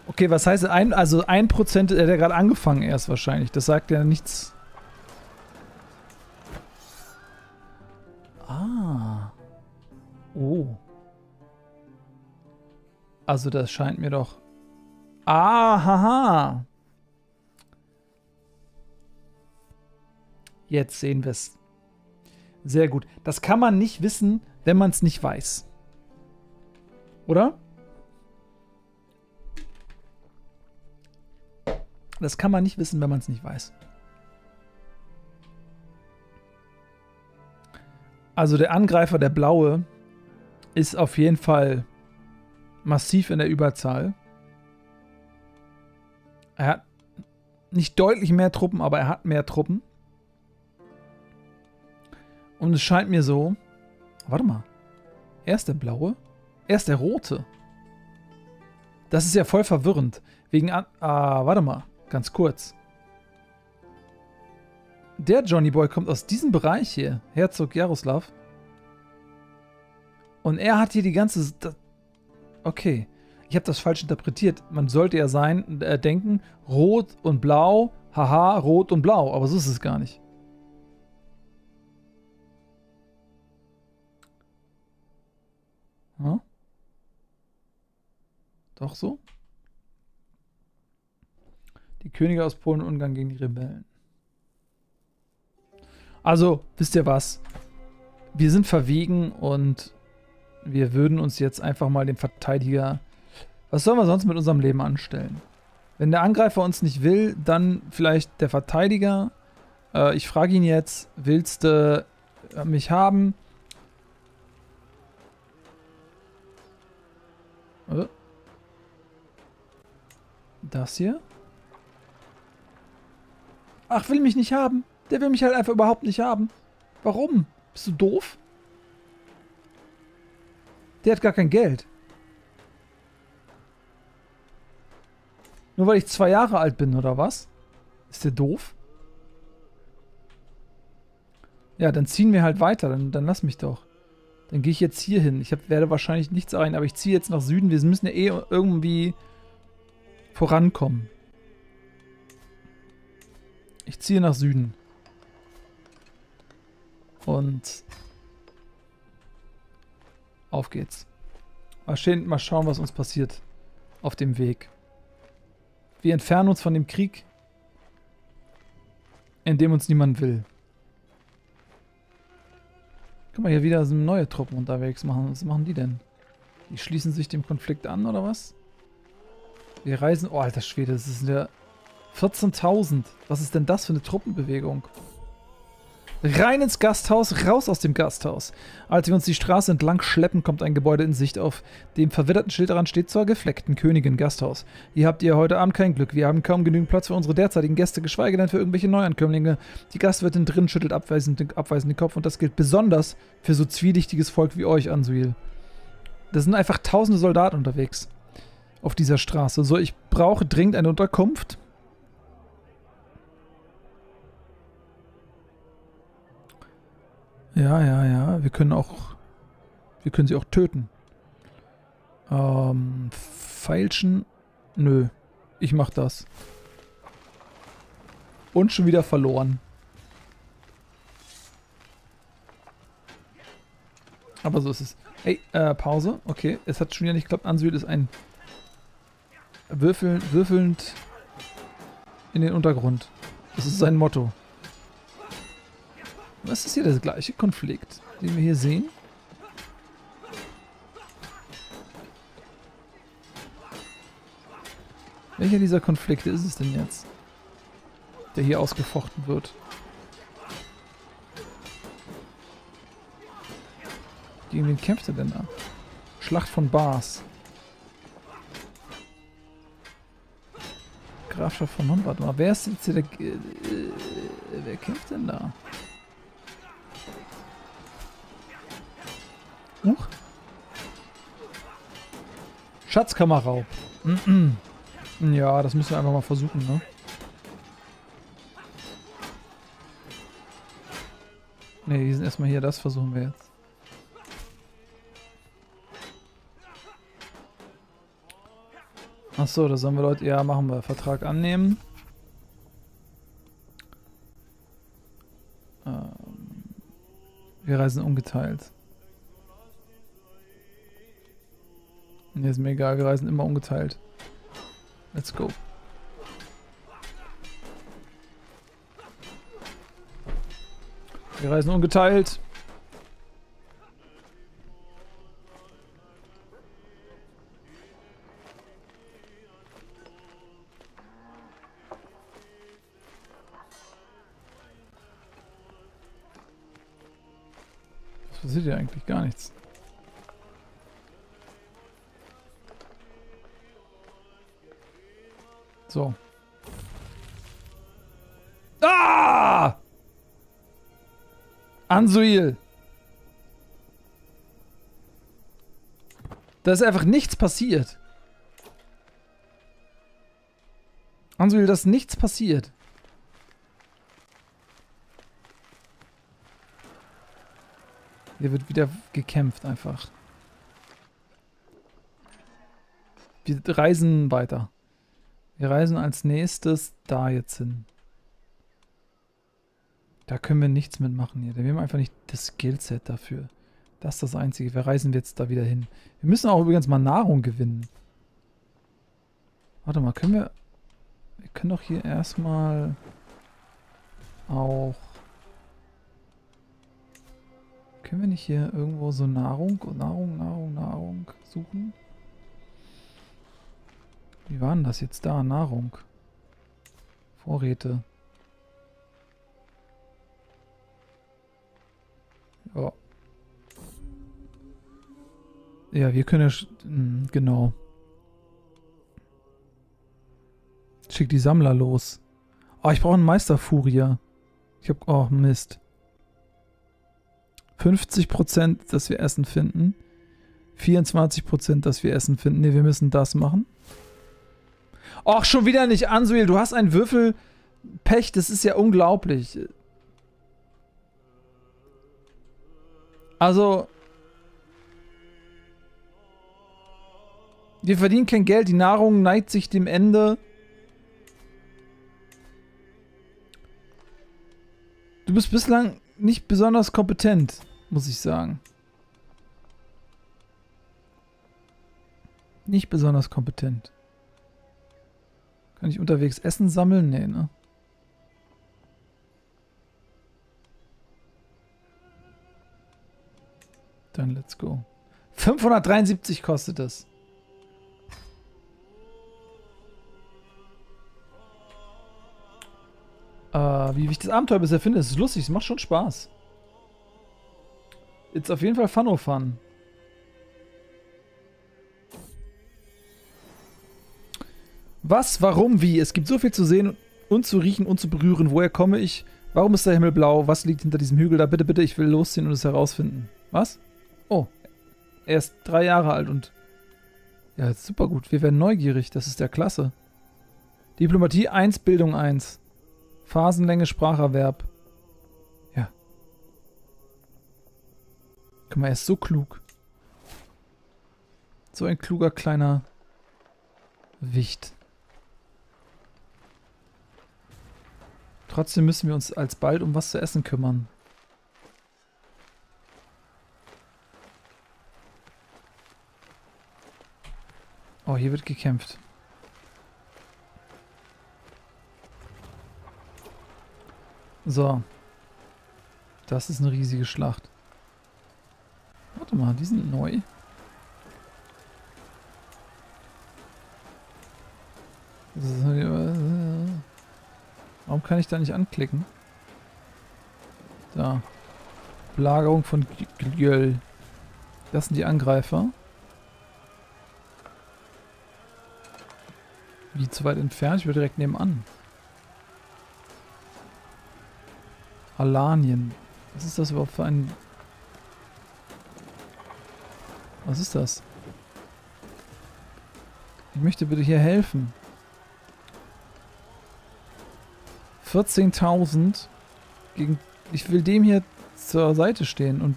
Okay, was heißt ein? Also 1% hat er gerade angefangen erst wahrscheinlich. Das sagt ja nichts. Ah. Oh. Also das scheint mir doch... Ah, haha. Jetzt sehen wir es. Sehr gut. Das kann man nicht wissen, wenn man es nicht weiß. Oder? Das kann man nicht wissen, wenn man es nicht weiß. Also der Angreifer, der Blaue, ist auf jeden Fall massiv in der Überzahl. Er hat nicht deutlich mehr Truppen, aber er hat mehr Truppen. Und es scheint mir so... Warte mal. Erst der Blaue, erst der Rote. Das ist ja voll verwirrend. Wegen... warte mal. Ganz kurz. Der Johnny Boy kommt aus diesem Bereich hier. Herzog Jaroslav. Und er hat hier die ganze... Okay. Ich habe das falsch interpretiert. Man sollte ja denken, Rot und Blau, haha, Rot und Blau. Aber so ist es gar nicht. Hm? Doch so? Die Könige aus Polen und Ungarn gegen die Rebellen. Also, wisst ihr was? Wir sind verwegen und wir würden uns jetzt einfach mal dem Verteidiger... Was sollen wir sonst mit unserem Leben anstellen? Wenn der Angreifer uns nicht will, dann vielleicht der Verteidiger. Ich frage ihn jetzt, willst du mich haben? Das hier? Ach, will mich nicht haben. Der will mich halt einfach überhaupt nicht haben. Warum? Bist du doof? Der hat gar kein Geld. Nur weil ich 2 Jahre alt bin, oder was? Ist der doof? Ja, dann ziehen wir halt weiter. Dann lass mich doch. Dann gehe ich jetzt hier hin. Ich werde wahrscheinlich nichts erreichen, aber ich ziehe jetzt nach Süden. Wir müssen ja eh irgendwie vorankommen. Ich ziehe nach Süden. Und auf geht's. Mal schauen, was uns passiert auf dem Weg. Wir entfernen uns von dem Krieg, in dem uns niemand will. Guck mal, hier wieder sind neue Truppen unterwegs. Was machen die denn? Die schließen sich dem Konflikt an, oder was? Wir reisen... Oh, alter Schwede, das ist ja... 14.000. Was ist denn das für eine Truppenbewegung? Rein ins Gasthaus, raus aus dem Gasthaus. Als wir uns die Straße entlang schleppen, kommt ein Gebäude in Sicht. Auf dem verwitterten Schild daran steht zur gefleckten Königin Gasthaus. Hier habt ihr heute Abend kein Glück. Wir haben kaum genügend Platz für unsere derzeitigen Gäste, geschweige denn für irgendwelche Neuankömmlinge. Die Gastwirtin drin schüttelt abweisend den Kopf und das gilt besonders für so zwielichtiges Volk wie euch, Anzuil. Da sind einfach tausende Soldaten unterwegs auf dieser Straße. So, ich brauche dringend eine Unterkunft. Ja. Wir können sie auch töten. Feilschen? Nö. Ich mach das. Und schon wieder verloren. Aber so ist es. Ey, Pause. Okay, es hat schon wieder nicht geklappt. Anzuil ist ein... Würfelnd in den Untergrund. Das ist sein Motto. Was ist hier der gleiche Konflikt, den wir hier sehen? Welcher dieser Konflikte ist es denn jetzt, der hier ausgefochten wird? Gegen wen kämpft er denn da? Schlacht von Bars. Grafschaft von Hon, warte mal, wer ist jetzt hier der... wer kämpft denn da? Schatzkammerraub. Ja, das müssen wir einfach mal versuchen, ne? Ne, die sind erstmal hier, das versuchen wir jetzt. Achso, da sollen wir Leute... Ja, machen wir. Vertrag annehmen. Wir reisen ungeteilt. Nee, ist mir egal, wir reisen immer ungeteilt. Let's go. Wir reisen ungeteilt. Passiert ja eigentlich gar nichts. So. Ah! Anzuil. Da ist einfach nichts passiert. Anzuil, da ist nichts passiert. Hier wird wieder gekämpft einfach. Wir reisen weiter. Wir reisen als nächstes da jetzt hin. Da können wir nichts mitmachen hier. Wir haben einfach nicht das Skillset dafür. Das ist das Einzige. Wir reisen jetzt da wieder hin. Wir müssen auch übrigens mal Nahrung gewinnen. Warte mal, können wir... Wir können doch hier erstmal auch... Können wir nicht hier irgendwo so Nahrung suchen? Wie war denn das jetzt da? Nahrung. Vorräte. Ja. Ja, wir können ja... Genau. Schick die Sammler los. Oh, ich brauche einen Meisterfurie. Ich habe... Oh, Mist. 50%, dass wir Essen finden. 24%, dass wir Essen finden. Ne, wir müssen das machen. Och, schon wieder nicht, Anzuil. Du hast einen Würfel Pech. Das ist ja unglaublich. Also... Wir verdienen kein Geld. Die Nahrung neigt sich dem Ende. Du bist bislang... nicht besonders kompetent, muss ich sagen. Nicht besonders kompetent. Kann ich unterwegs Essen sammeln? Nee, ne? Dann let's go. 573 kostet das. Wie ich das Abenteuer bisher finde, es ist lustig, es macht schon Spaß. Ist auf jeden Fall Fun-o-Fun. Was, warum, wie? Es gibt so viel zu sehen und zu riechen und zu berühren. Woher komme ich? Warum ist der Himmel blau? Was liegt hinter diesem Hügel da? Bitte, bitte, ich will losziehen und es herausfinden. Was? Oh, er ist 3 Jahre alt und... Ja, super gut. Wir werden neugierig. Das ist ja klasse. Diplomatie 1, Bildung 1. Phasenlänge, Spracherwerb. Ja. Guck mal, er ist so klug. So ein kluger kleiner Wicht. Trotzdem müssen wir uns alsbald um was zu essen kümmern. Oh, hier wird gekämpft. So. Das ist eine riesige Schlacht. Warte mal, die sind neu. Warum kann ich da nicht anklicken? Da. Belagerung von Gjöll. Das sind die Angreifer. Wie, zu weit entfernt? Ich bin direkt nebenan. Alanien. Was ist das überhaupt für ein... Was ist das? Ich möchte bitte hier helfen. 14.000 gegen... Ich will dem hier zur Seite stehen und...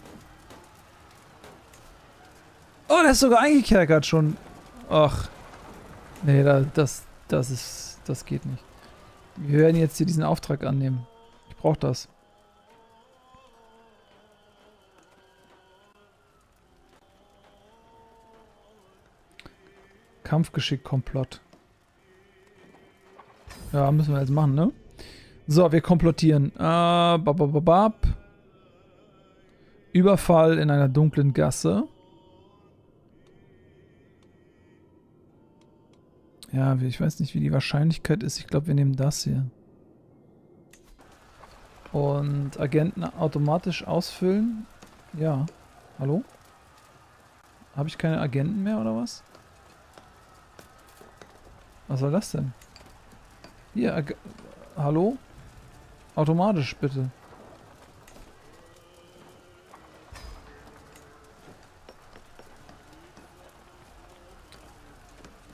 Oh, der ist sogar eingekerkert schon. Ach. Nee, das ist... Das geht nicht. Wir werden jetzt hier diesen Auftrag annehmen. Ich brauche das. Kampfgeschick, Komplott. Ja, müssen wir jetzt machen, ne? So, wir komplottieren. Überfall in einer dunklen Gasse. Ja, ich weiß nicht, wie die Wahrscheinlichkeit ist. Ich glaube, wir nehmen das hier. Und Agenten automatisch ausfüllen. Ja. Hallo? Habe ich keine Agenten mehr oder was? Was soll das denn? Hier, hallo? Automatisch, bitte.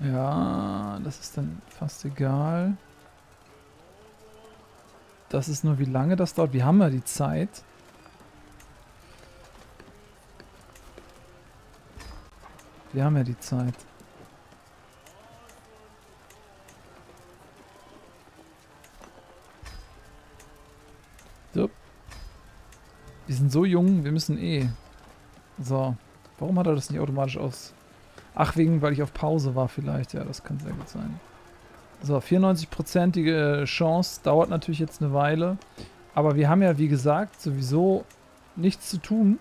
Ja, das ist dann fast egal. Das ist nur, wie lange das dauert. Wir haben ja die Zeit. Wir haben ja die Zeit. So. Wir sind so jung, wir müssen eh. So. Warum hat er das nicht automatisch aus? Ach, wegen, weil ich auf Pause war vielleicht. Ja, das kann sehr gut sein. So, 94%ige Chance. Dauert natürlich jetzt eine Weile. Aber wir haben ja, wie gesagt, sowieso nichts zu tun,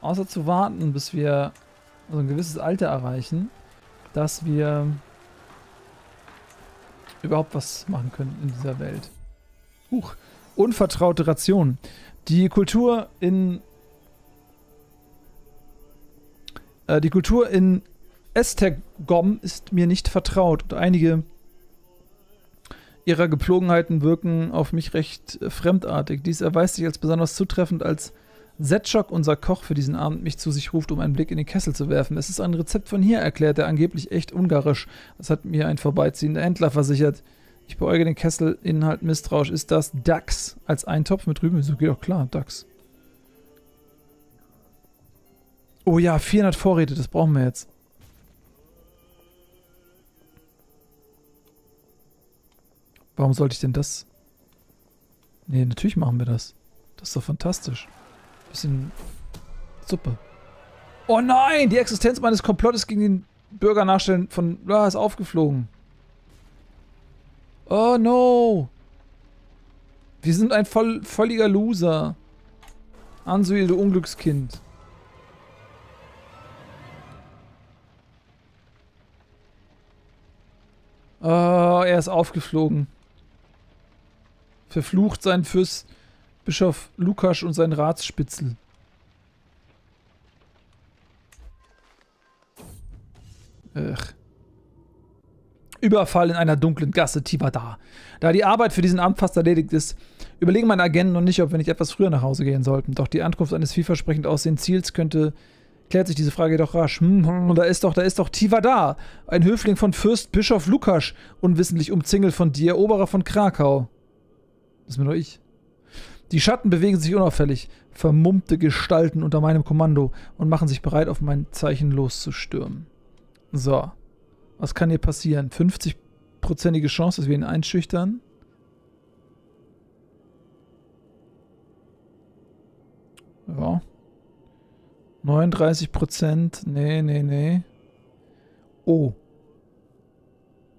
außer zu warten, bis wir so ein gewisses Alter erreichen, dass wir überhaupt was machen können in dieser Welt. Huch. Unvertraute Ration. Die Kultur in Estergom ist mir nicht vertraut und einige ihrer Gepflogenheiten wirken auf mich recht fremdartig. Dies erweist sich als besonders zutreffend, als Zetschok, unser Koch für diesen Abend, mich zu sich ruft, um einen Blick in den Kessel zu werfen. Es ist ein Rezept von hier, erklärt er, angeblich echt ungarisch. Das hat mir ein vorbeiziehender Händler versichert. Ich beäuge den Kesselinhalt misstrauisch. Ist das Dachs als Eintopf mit Rüben? So geht doch klar, Dachs. Oh ja, 400 Vorräte, das brauchen wir jetzt. Warum sollte ich denn das? Nee, natürlich machen wir das. Das ist doch fantastisch. Bisschen Suppe. Oh nein, die Existenz meines Komplottes gegen den Bürgernachstellen von... Ah, ist aufgeflogen. Oh no. Wir sind ein völliger Loser. Anzuil, du Unglückskind. Oh, er ist aufgeflogen. Verflucht sein Fürstbischof Lukasch und sein Ratsspitzel. Ach. Überfall in einer dunklen Gasse tiefer da. Da die Arbeit für diesen Abend fast erledigt ist, überlegen meine Agenten noch nicht, ob wir nicht etwas früher nach Hause gehen sollten. Doch die Ankunft eines vielversprechend aussehenden Ziels klärt sich diese Frage jedoch rasch. Da ist doch tiefer da. Ein Höfling von Fürstbischof Lukasch, unwissentlich umzingelt von dir, Eroberer von Krakau. Das bin doch ich. Die Schatten bewegen sich unauffällig, vermummte Gestalten unter meinem Kommando, und machen sich bereit, auf mein Zeichen loszustürmen. So. Was kann hier passieren? 50%ige Chance, dass wir ihn einschüchtern. Ja. 39%. Nee, nee, nee. Oh.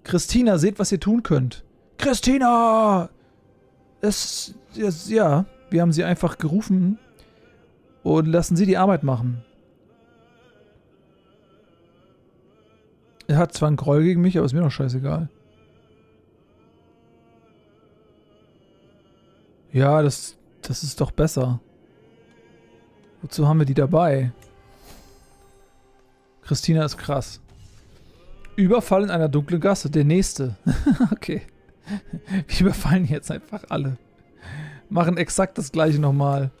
Christina, seht, was ihr tun könnt. Christina! Ja, wir haben sie einfach gerufen und lassen sie die Arbeit machen. Er hat zwar einen Groll gegen mich, aber ist mir doch scheißegal. Ja, das ist doch besser. Wozu haben wir die dabei? Christina ist krass. Überfall in einer dunklen Gasse. Der nächste. Okay. Wir überfallen jetzt einfach alle. Machen exakt das gleiche nochmal.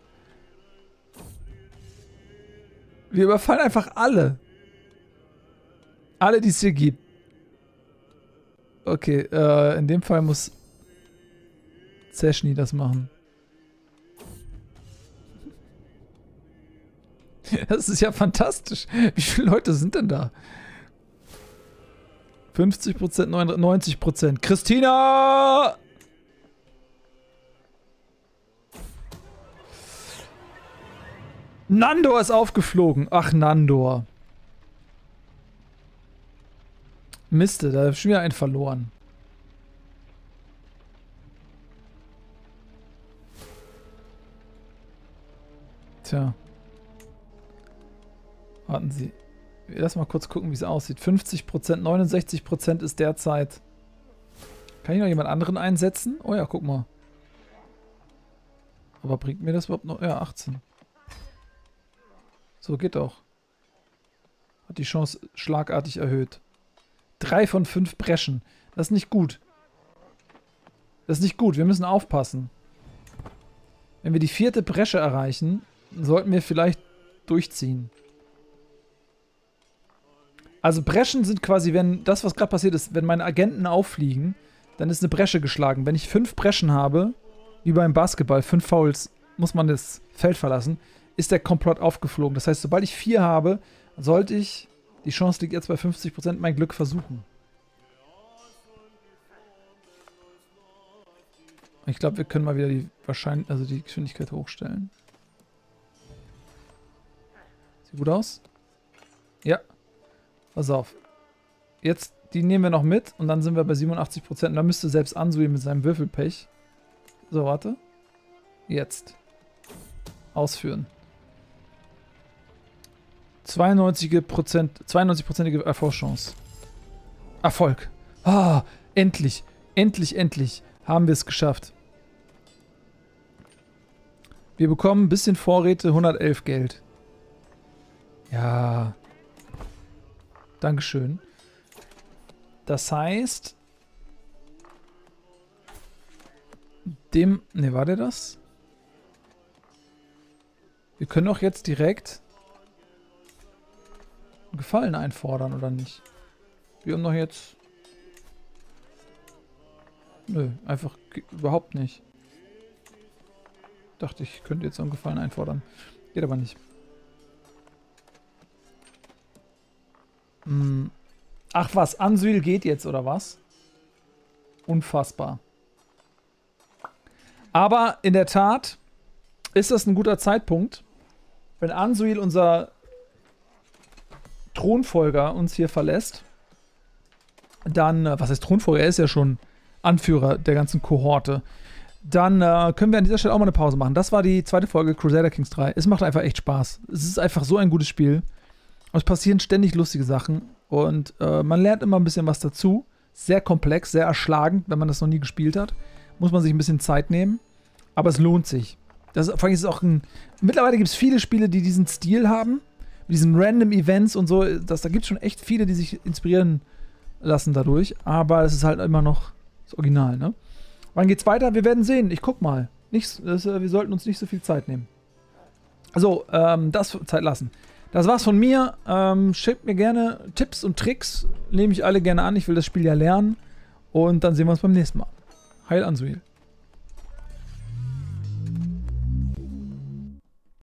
Wir überfallen einfach alle. Alle, die es hier gibt. Okay, in dem Fall muss Tascony das machen. Das ist ja fantastisch. Wie viele Leute sind denn da? 50%, 90%. Christina! Nandor ist aufgeflogen. Ach, Nandor. Miste, da ist schon wieder einen verloren. Tja. Warten Sie. Lass mal kurz gucken, wie es aussieht. 50%, 69% ist derzeit. Kann ich noch jemand anderen einsetzen? Oh ja, guck mal. Aber bringt mir das überhaupt noch? Ja, 18. So, geht auch. Hat die Chance schlagartig erhöht. 3 von 5 Breschen. Das ist nicht gut. Das ist nicht gut. Wir müssen aufpassen. Wenn wir die 4. Bresche erreichen, sollten wir vielleicht durchziehen. Also Breschen sind quasi, wenn das, was gerade passiert ist, wenn meine Agenten auffliegen, dann ist eine Bresche geschlagen. Wenn ich 5 Breschen habe, wie beim Basketball, 5 Fouls, muss man das Feld verlassen, ist der Komplott aufgeflogen. Das heißt, sobald ich 4 habe, sollte ich, die Chance liegt jetzt bei 50%, mein Glück versuchen. Ich glaube, wir können mal wieder die Wahrscheinlichkeit, also die Geschwindigkeit hochstellen. Sieht gut aus. Ja. Pass auf. Jetzt, die nehmen wir noch mit und dann sind wir bei 87%. Da müsste selbst Anzuil mit seinem Würfelpech. So, warte. Jetzt. Ausführen. 92%ige Erfolgschance. Erfolg. Ah, endlich. Endlich, endlich haben wir es geschafft. Wir bekommen ein bisschen Vorräte, 111 Geld. Ja. Dankeschön. Das heißt... Dem... Ne, war der das? Wir können doch jetzt direkt einen Gefallen einfordern, oder nicht? Wir haben doch jetzt... Nö, einfach überhaupt nicht. Dachte, ich könnte jetzt einen Gefallen einfordern. Geht aber nicht. Ach was, Anzuil geht jetzt, oder was? Unfassbar. Aber in der Tat ist das ein guter Zeitpunkt, wenn Anzuil, unser Thronfolger, uns hier verlässt, dann, was heißt Thronfolger, er ist ja schon Anführer der ganzen Kohorte, dann können wir an dieser Stelle auch mal eine Pause machen. Das war die 2. Folge Crusader Kings 3. Es macht einfach echt Spaß. Es ist einfach so ein gutes Spiel. Es passieren ständig lustige Sachen und man lernt immer ein bisschen was dazu. Sehr komplex, sehr erschlagend, wenn man das noch nie gespielt hat. Muss man sich ein bisschen Zeit nehmen, aber es lohnt sich. Das ist, vor allem ist es auch ein... Mittlerweile gibt es viele Spiele, die diesen Stil haben, mit diesen Random Events und so. Da gibt es schon echt viele, die sich inspirieren lassen dadurch, aber es ist halt immer noch das Original, ne? Wann geht's weiter? Wir werden sehen. Ich guck mal. Wir sollten uns nicht so viel Zeit nehmen. Also, das Zeit lassen. Das war's von mir. Schickt mir gerne Tipps und Tricks. Nehme ich alle gerne an. Ich will das Spiel ja lernen. Und dann sehen wir uns beim nächsten Mal. Heil Anzuil.